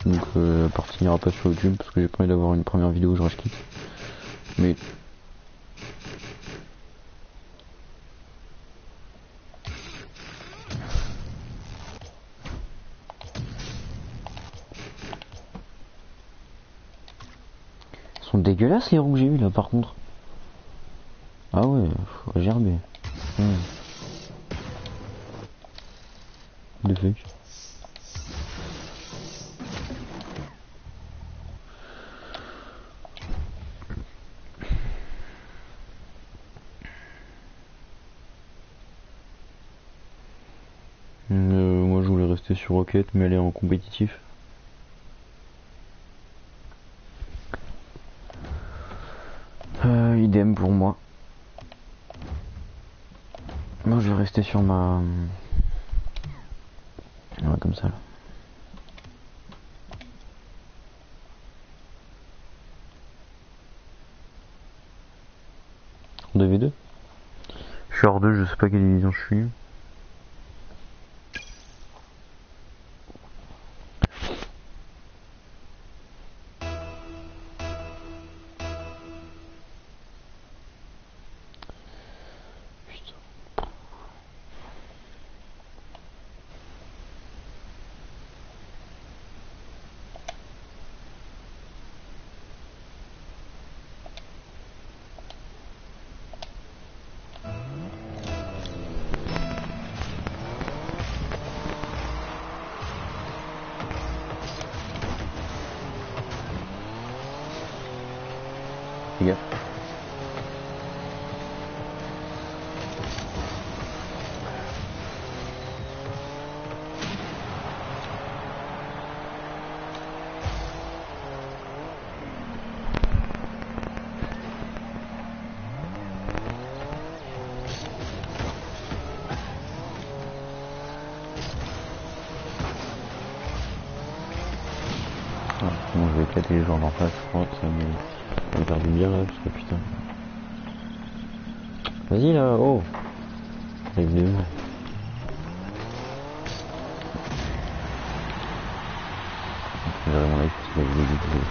Donc la partie n'ira pas sur YouTube parce que j'ai pas envie d'avoir une première vidéo où je rage quitte. Mais ils sont dégueulasses les roues que j'ai eu là par contre. Ah ouais, faut gerber. Ouais. De fait. Moi je voulais rester sur Rocket mais elle est en compétitif. Idem pour moi. Moi je vais rester sur ma... Ouais comme ça là. En 2v2 ? Je suis hors 2, je sais pas quelle division je suis. Peut-être les gens d'en face, je crois que ça me perd du bien là, parce que putain. Vas-y là, oh! Il est venu. J'ai vraiment la question de l'idée.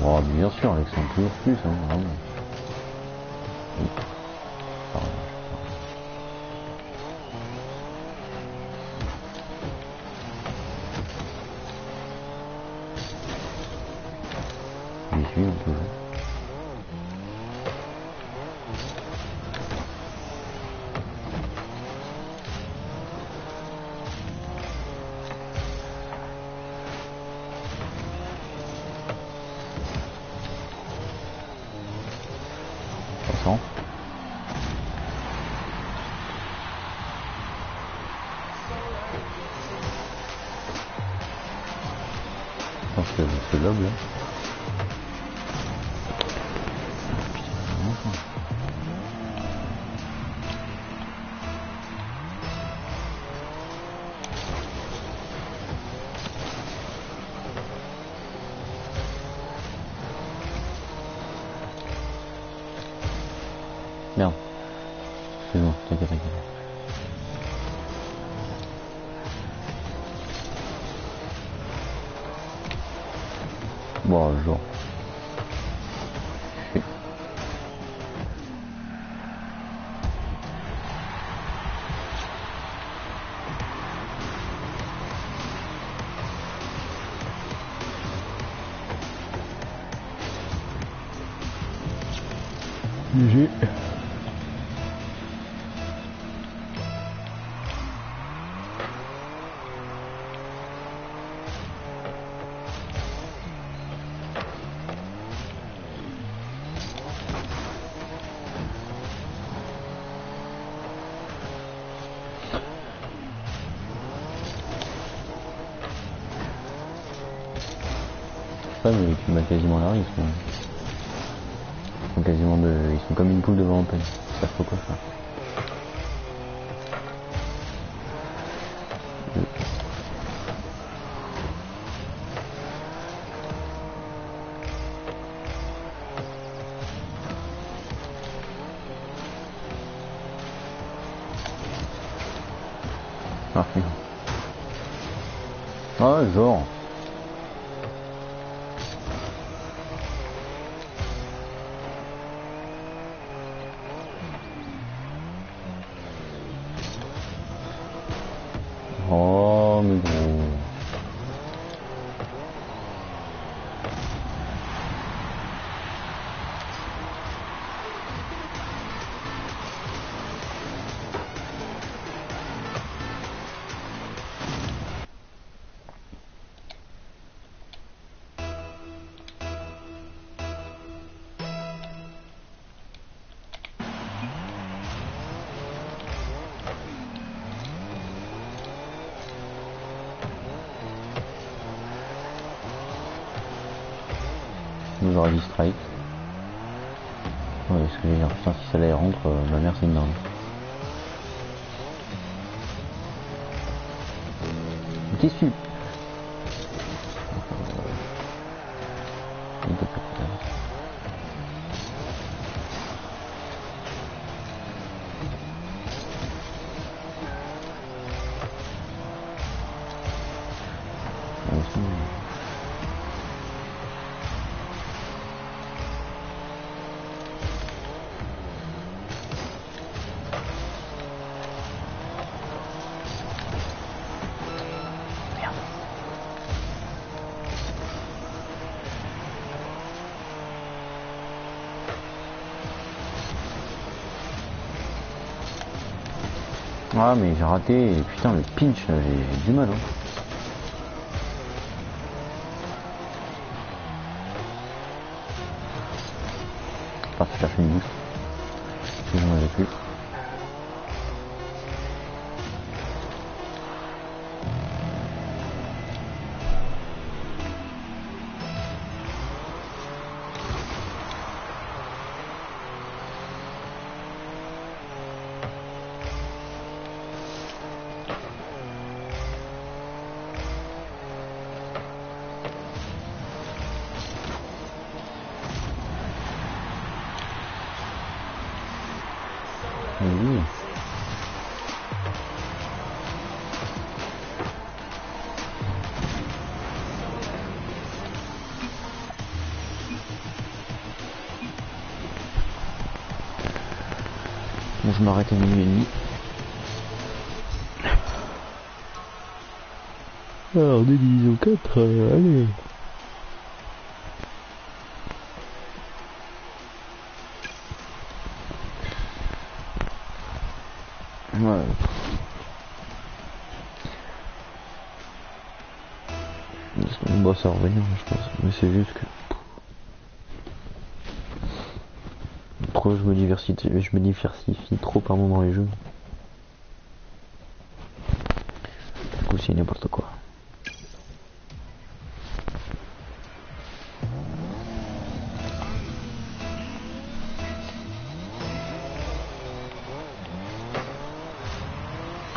Oh, bien sûr, avec son toujours plus, hein, vraiment. J'y suis un peu. attaquant. Je pense que c'est l'homme là. Merde. C'est bon, t'inquiète, t'inquiète. Bonjour. GG. Mais tu bats quasiment leur rythme. Ils sont quasiment de... Ils sont comme une poule devant en peine. Ils savent pas quoi faire. Ah, ah genre. Oh mais gros. Nous aurons dit strike. Ouais, ce que j'ai dit, putain, si ça là rentre, ma mère c'est une dingue. Qu'est-ce que tu... Ah mais j'ai raté, putain le pinch là, j'ai du mal hein. Je vais chercher une bouffe. Si j'en avais plus. Oui. Bon, je m'arrête à minuit et demi. Alors, des divisions 4, allez. Ouais. Bon, ça revient, je pense. Mais c'est juste que... trop, je me diversifie trop par moment dans les jeux. Du coup c'est n'importe quoi.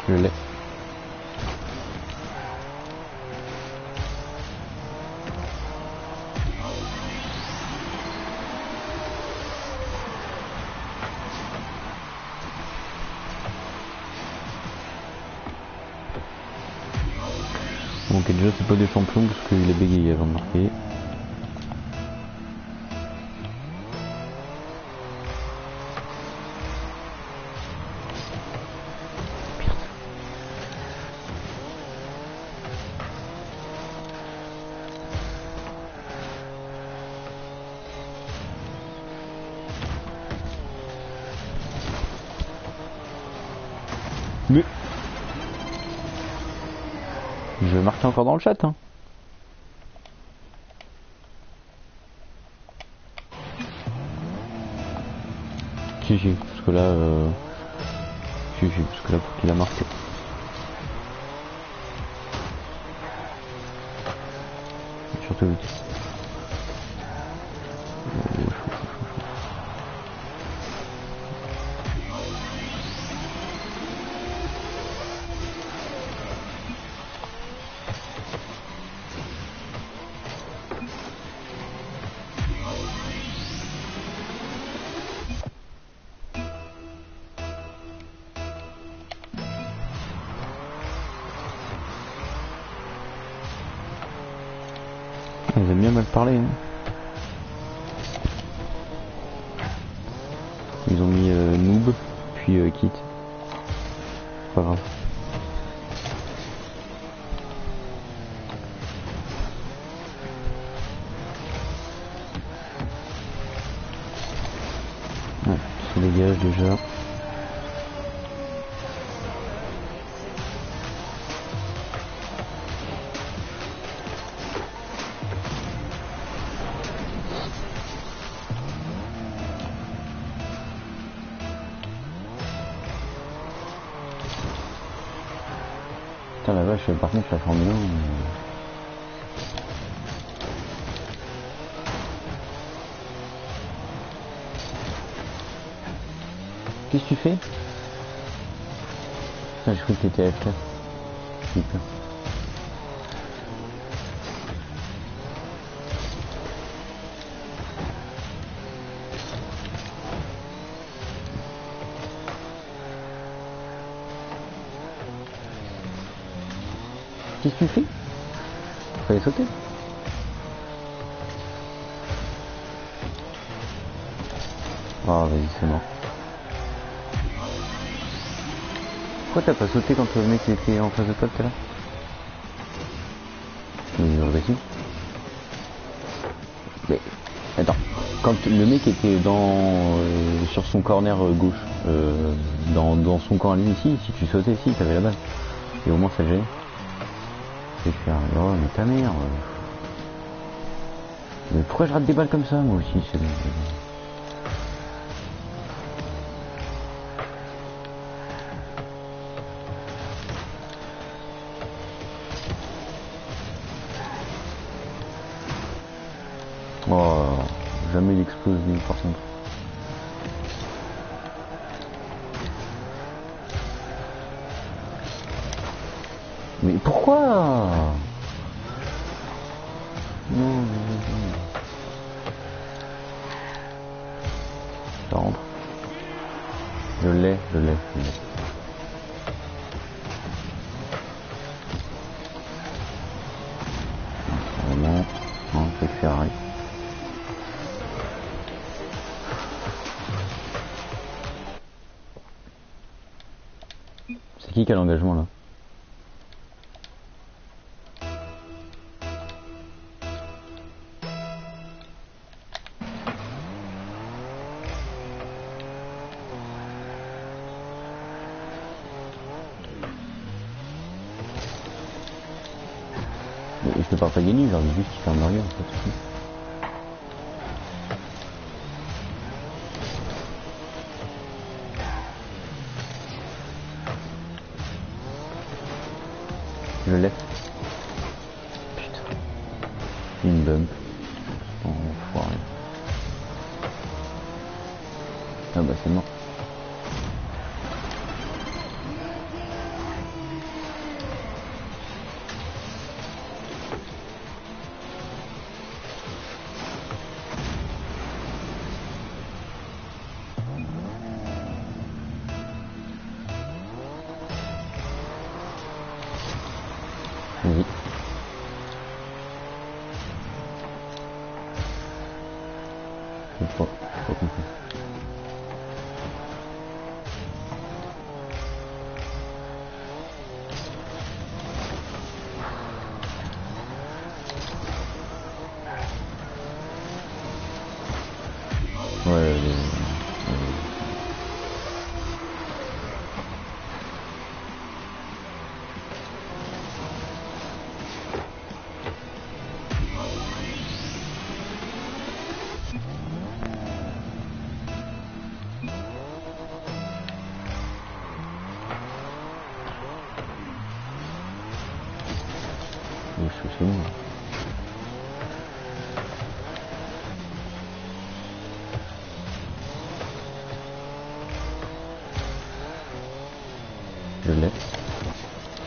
Je l'ai. Ok, déjà c'est pas des champions parce qu'il est bégayé avant de marquer. Mais... je vais marquer encore dans le chat hein. GG parce que là GG parce que là pour qu'il a marqué. Et surtout vite. Ils aiment bien mal parler. Hein. Ils ont mis noob, puis kit. Pas grave. Ouais, ça dégage déjà. Putain la vache, par contre la Formule 1... Qu'est-ce que tu fais? Putain, je crois que t'étais AFK. Putain. Qu'est-ce que tu fais? Fallait sauter. Oh vas-y c'est mort. Pourquoi t'as pas sauté quand le mec était en face de toi tout à l'heure? Mais attends, quand le mec était dans sur son corner gauche, dans son camp en ligne ici, si tu sautais ici, t'avais la balle. Et au moins ça gênait. Je vais faire un gros, mais ta mère. Mais pourquoi je rate des balles comme ça, moi aussi? Oh, jamais il explose lui, par contre. Mais pourquoi? Non. Attends. Je l'ai. Vraiment, non, c'est Ferrari. C'est qui a l'engagement là? Je peux pas gagner, j'ai envie juste qu'il ferme l'arrière en fait. Je l'ai. Putain. Une bump. Enfoiré. Ah bah c'est mort.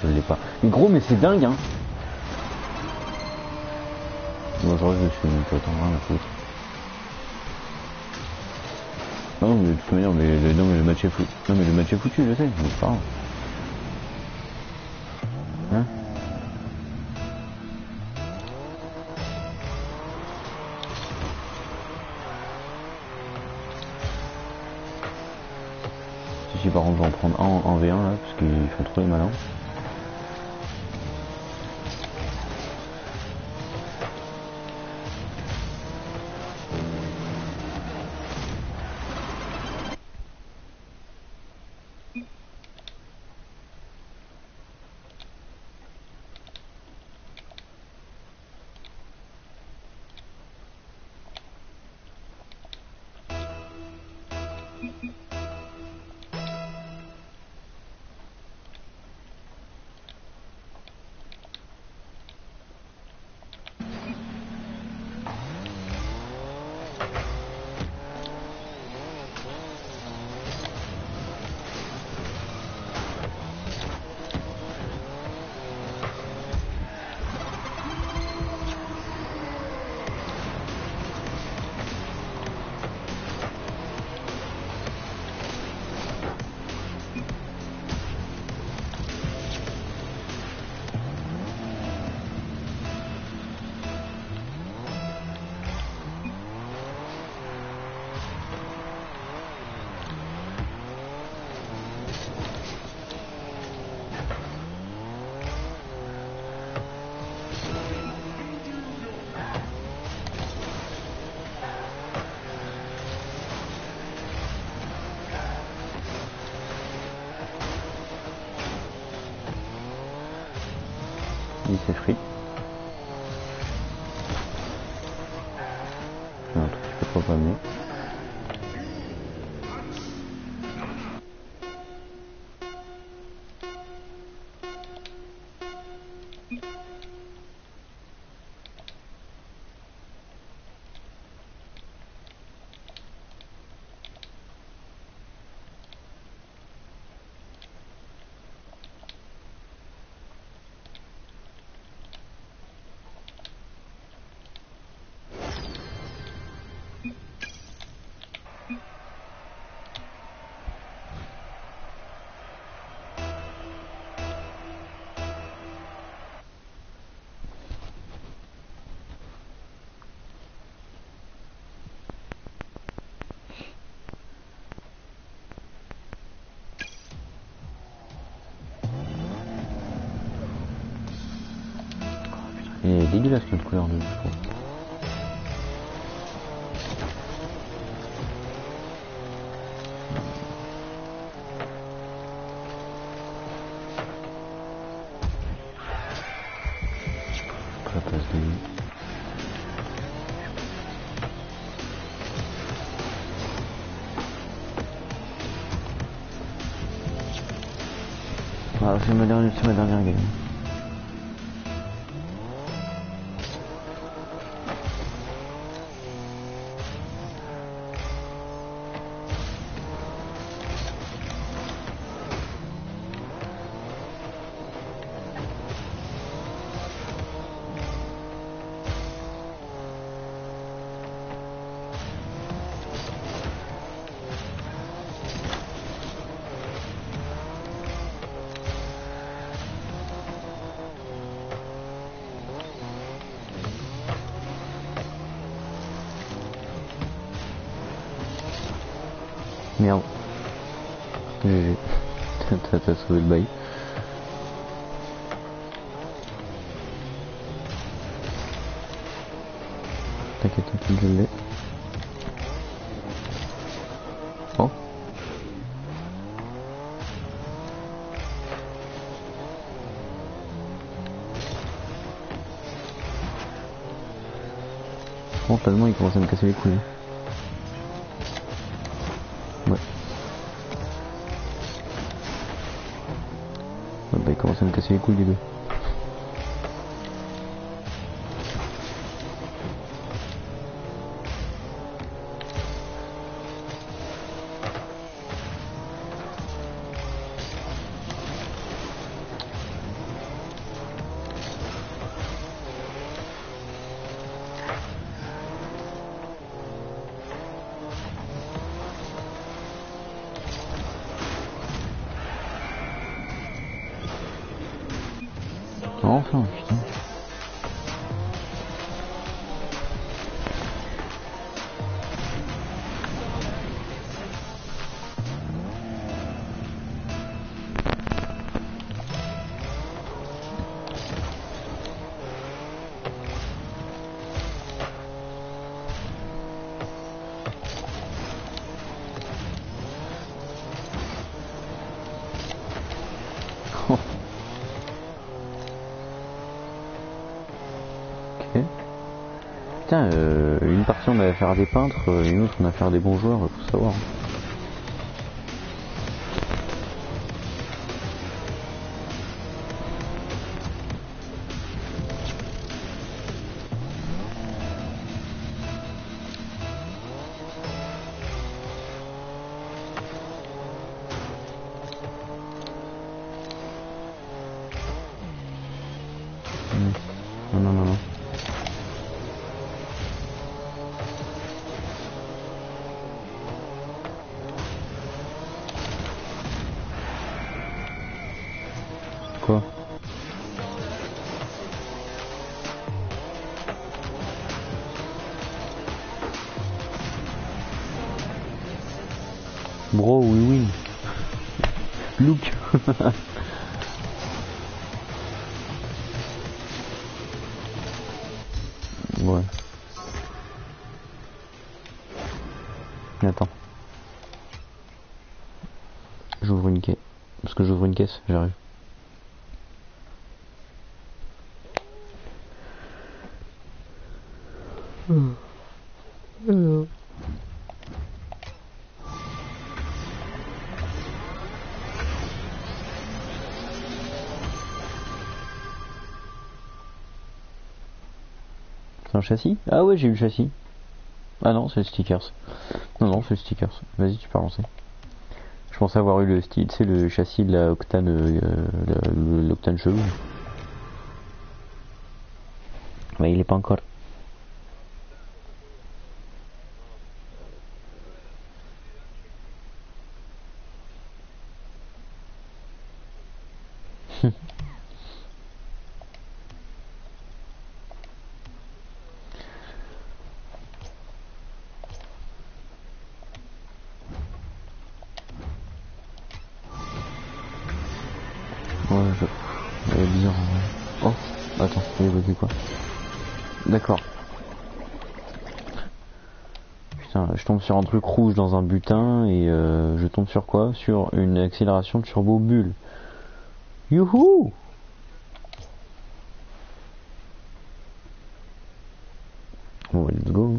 Je l'ai pas. Mais gros, mais c'est dingue, hein. Moi, je suis même pas en train de foutre. Non, mais de toute manière, mais le match est foutu. Non, mais le match est foutu, je sais. Mais pas grave. Hein? Si par contre je vais en prendre un en V1 là parce qu'ils font trop les malins. C'est free. C'est un truc que je peux pas amener. Il est dégueulasse notre couleur de jeu, je trouve. Voilà, c'est ma dernière game. Merde. GG. T'as sauvé le bail. T'inquiète, je l'ai. Oh. Frontalement, il commence à me casser les couilles. Ouais. Ah bah, il commence à me casser les couilles les deux. Enfin, putain. Oh. Putain, une partie on a affaire à des peintres, une autre on a affaire à des bons joueurs, faut savoir. Non. Quoi? Bro, oui. Look. Ouais. Attends. J'ouvre une caisse. Parce que j'ouvre une caisse, j'arrive. C'est un châssis? Ah ouais, j'ai eu le châssis. Ah non, c'est le stickers. Non, c'est le stickers. Vas-y, tu peux lancer. Je pensais avoir eu le style, c'est le châssis de la Octane, l'Octane cheveux. Mais il est pas encore. Ouais, elle est bizarre en vrai. Oh, attends, il est bloqué quoi. D'accord. Putain, je tombe sur un truc rouge dans un butin et je tombe sur quoi? Sur une accélération turbo bulle. Youhou! Bon, let's go.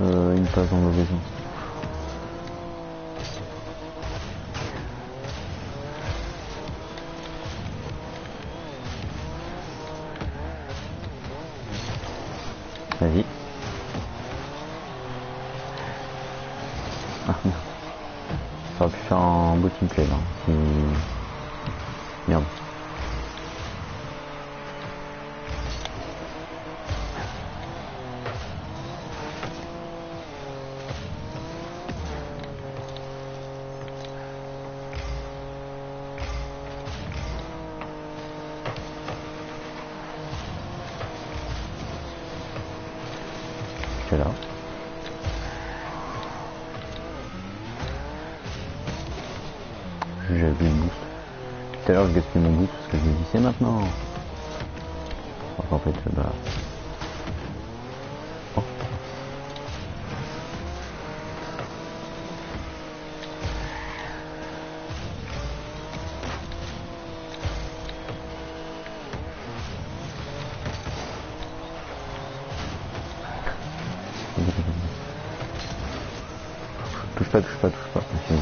une passe en mauvais sens. Vas-y. Ah merde. Ça aurait pu faire un beau teamplay là. Merde. Là. J'ai oublié le boost. Tout à l'heure je gaspille mon boost parce que je me dis c'est maintenant. En fait bah. Oh. Touche pas. Mais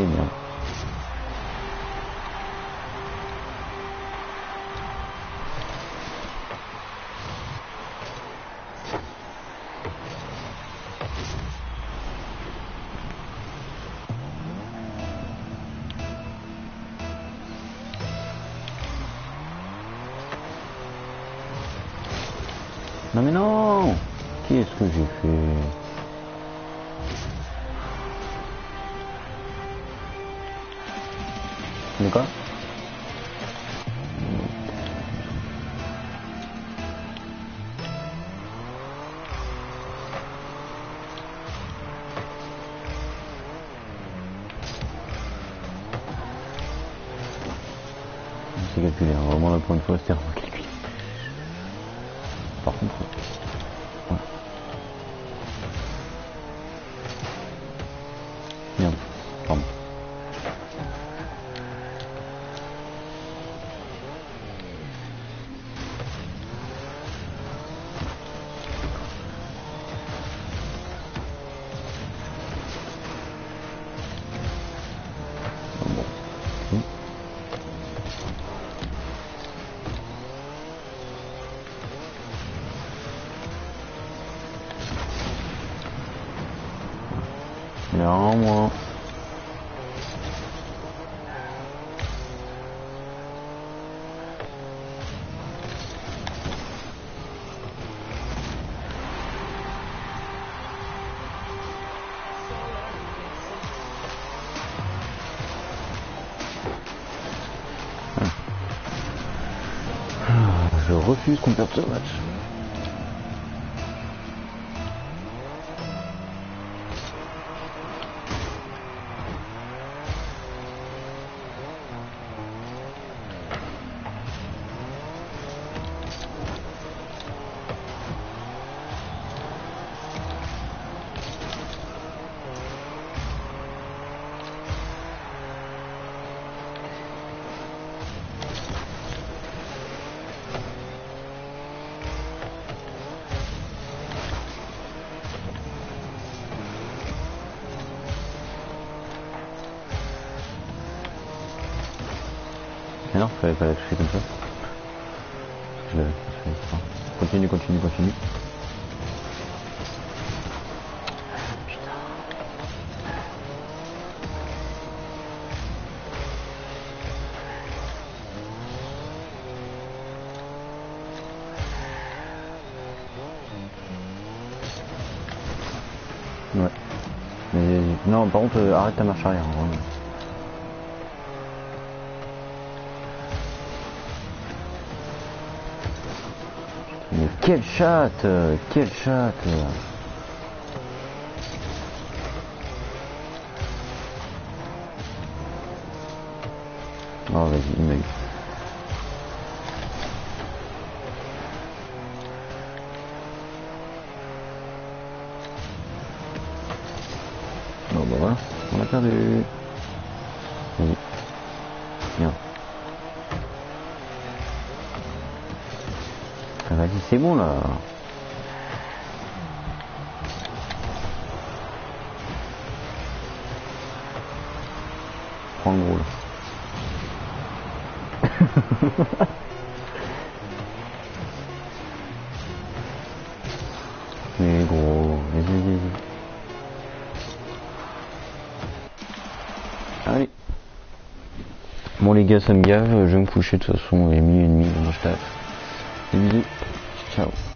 bien. Non mais non! Qu'est-ce que j'ai fait? De quoi? C'est calculé, hein. Vraiment là pour une fois c'était un calculé. Par contre, voilà. Merde, pardon. Bon. Non, moi. Je refuse qu'on perde ce match. Mais non, fallait pas la toucher comme ça. Je l'avais pas fait. Continue. Putain. Ouais. Mais non, par contre, arrête ta marche arrière. Hein. Mais quelle chatte! Quelle chatte! Oh, vas-y, il m'a eu. Bon, bah voilà, on a perdu. Vas-y. Viens. c'est bon là. Prends le gros là. Mais gros, vas-y. Allez. Bon les gars, ça me gave, je vais me coucher de toute façon, il est minuit et demi, donc je tape. Des bisous, ciao.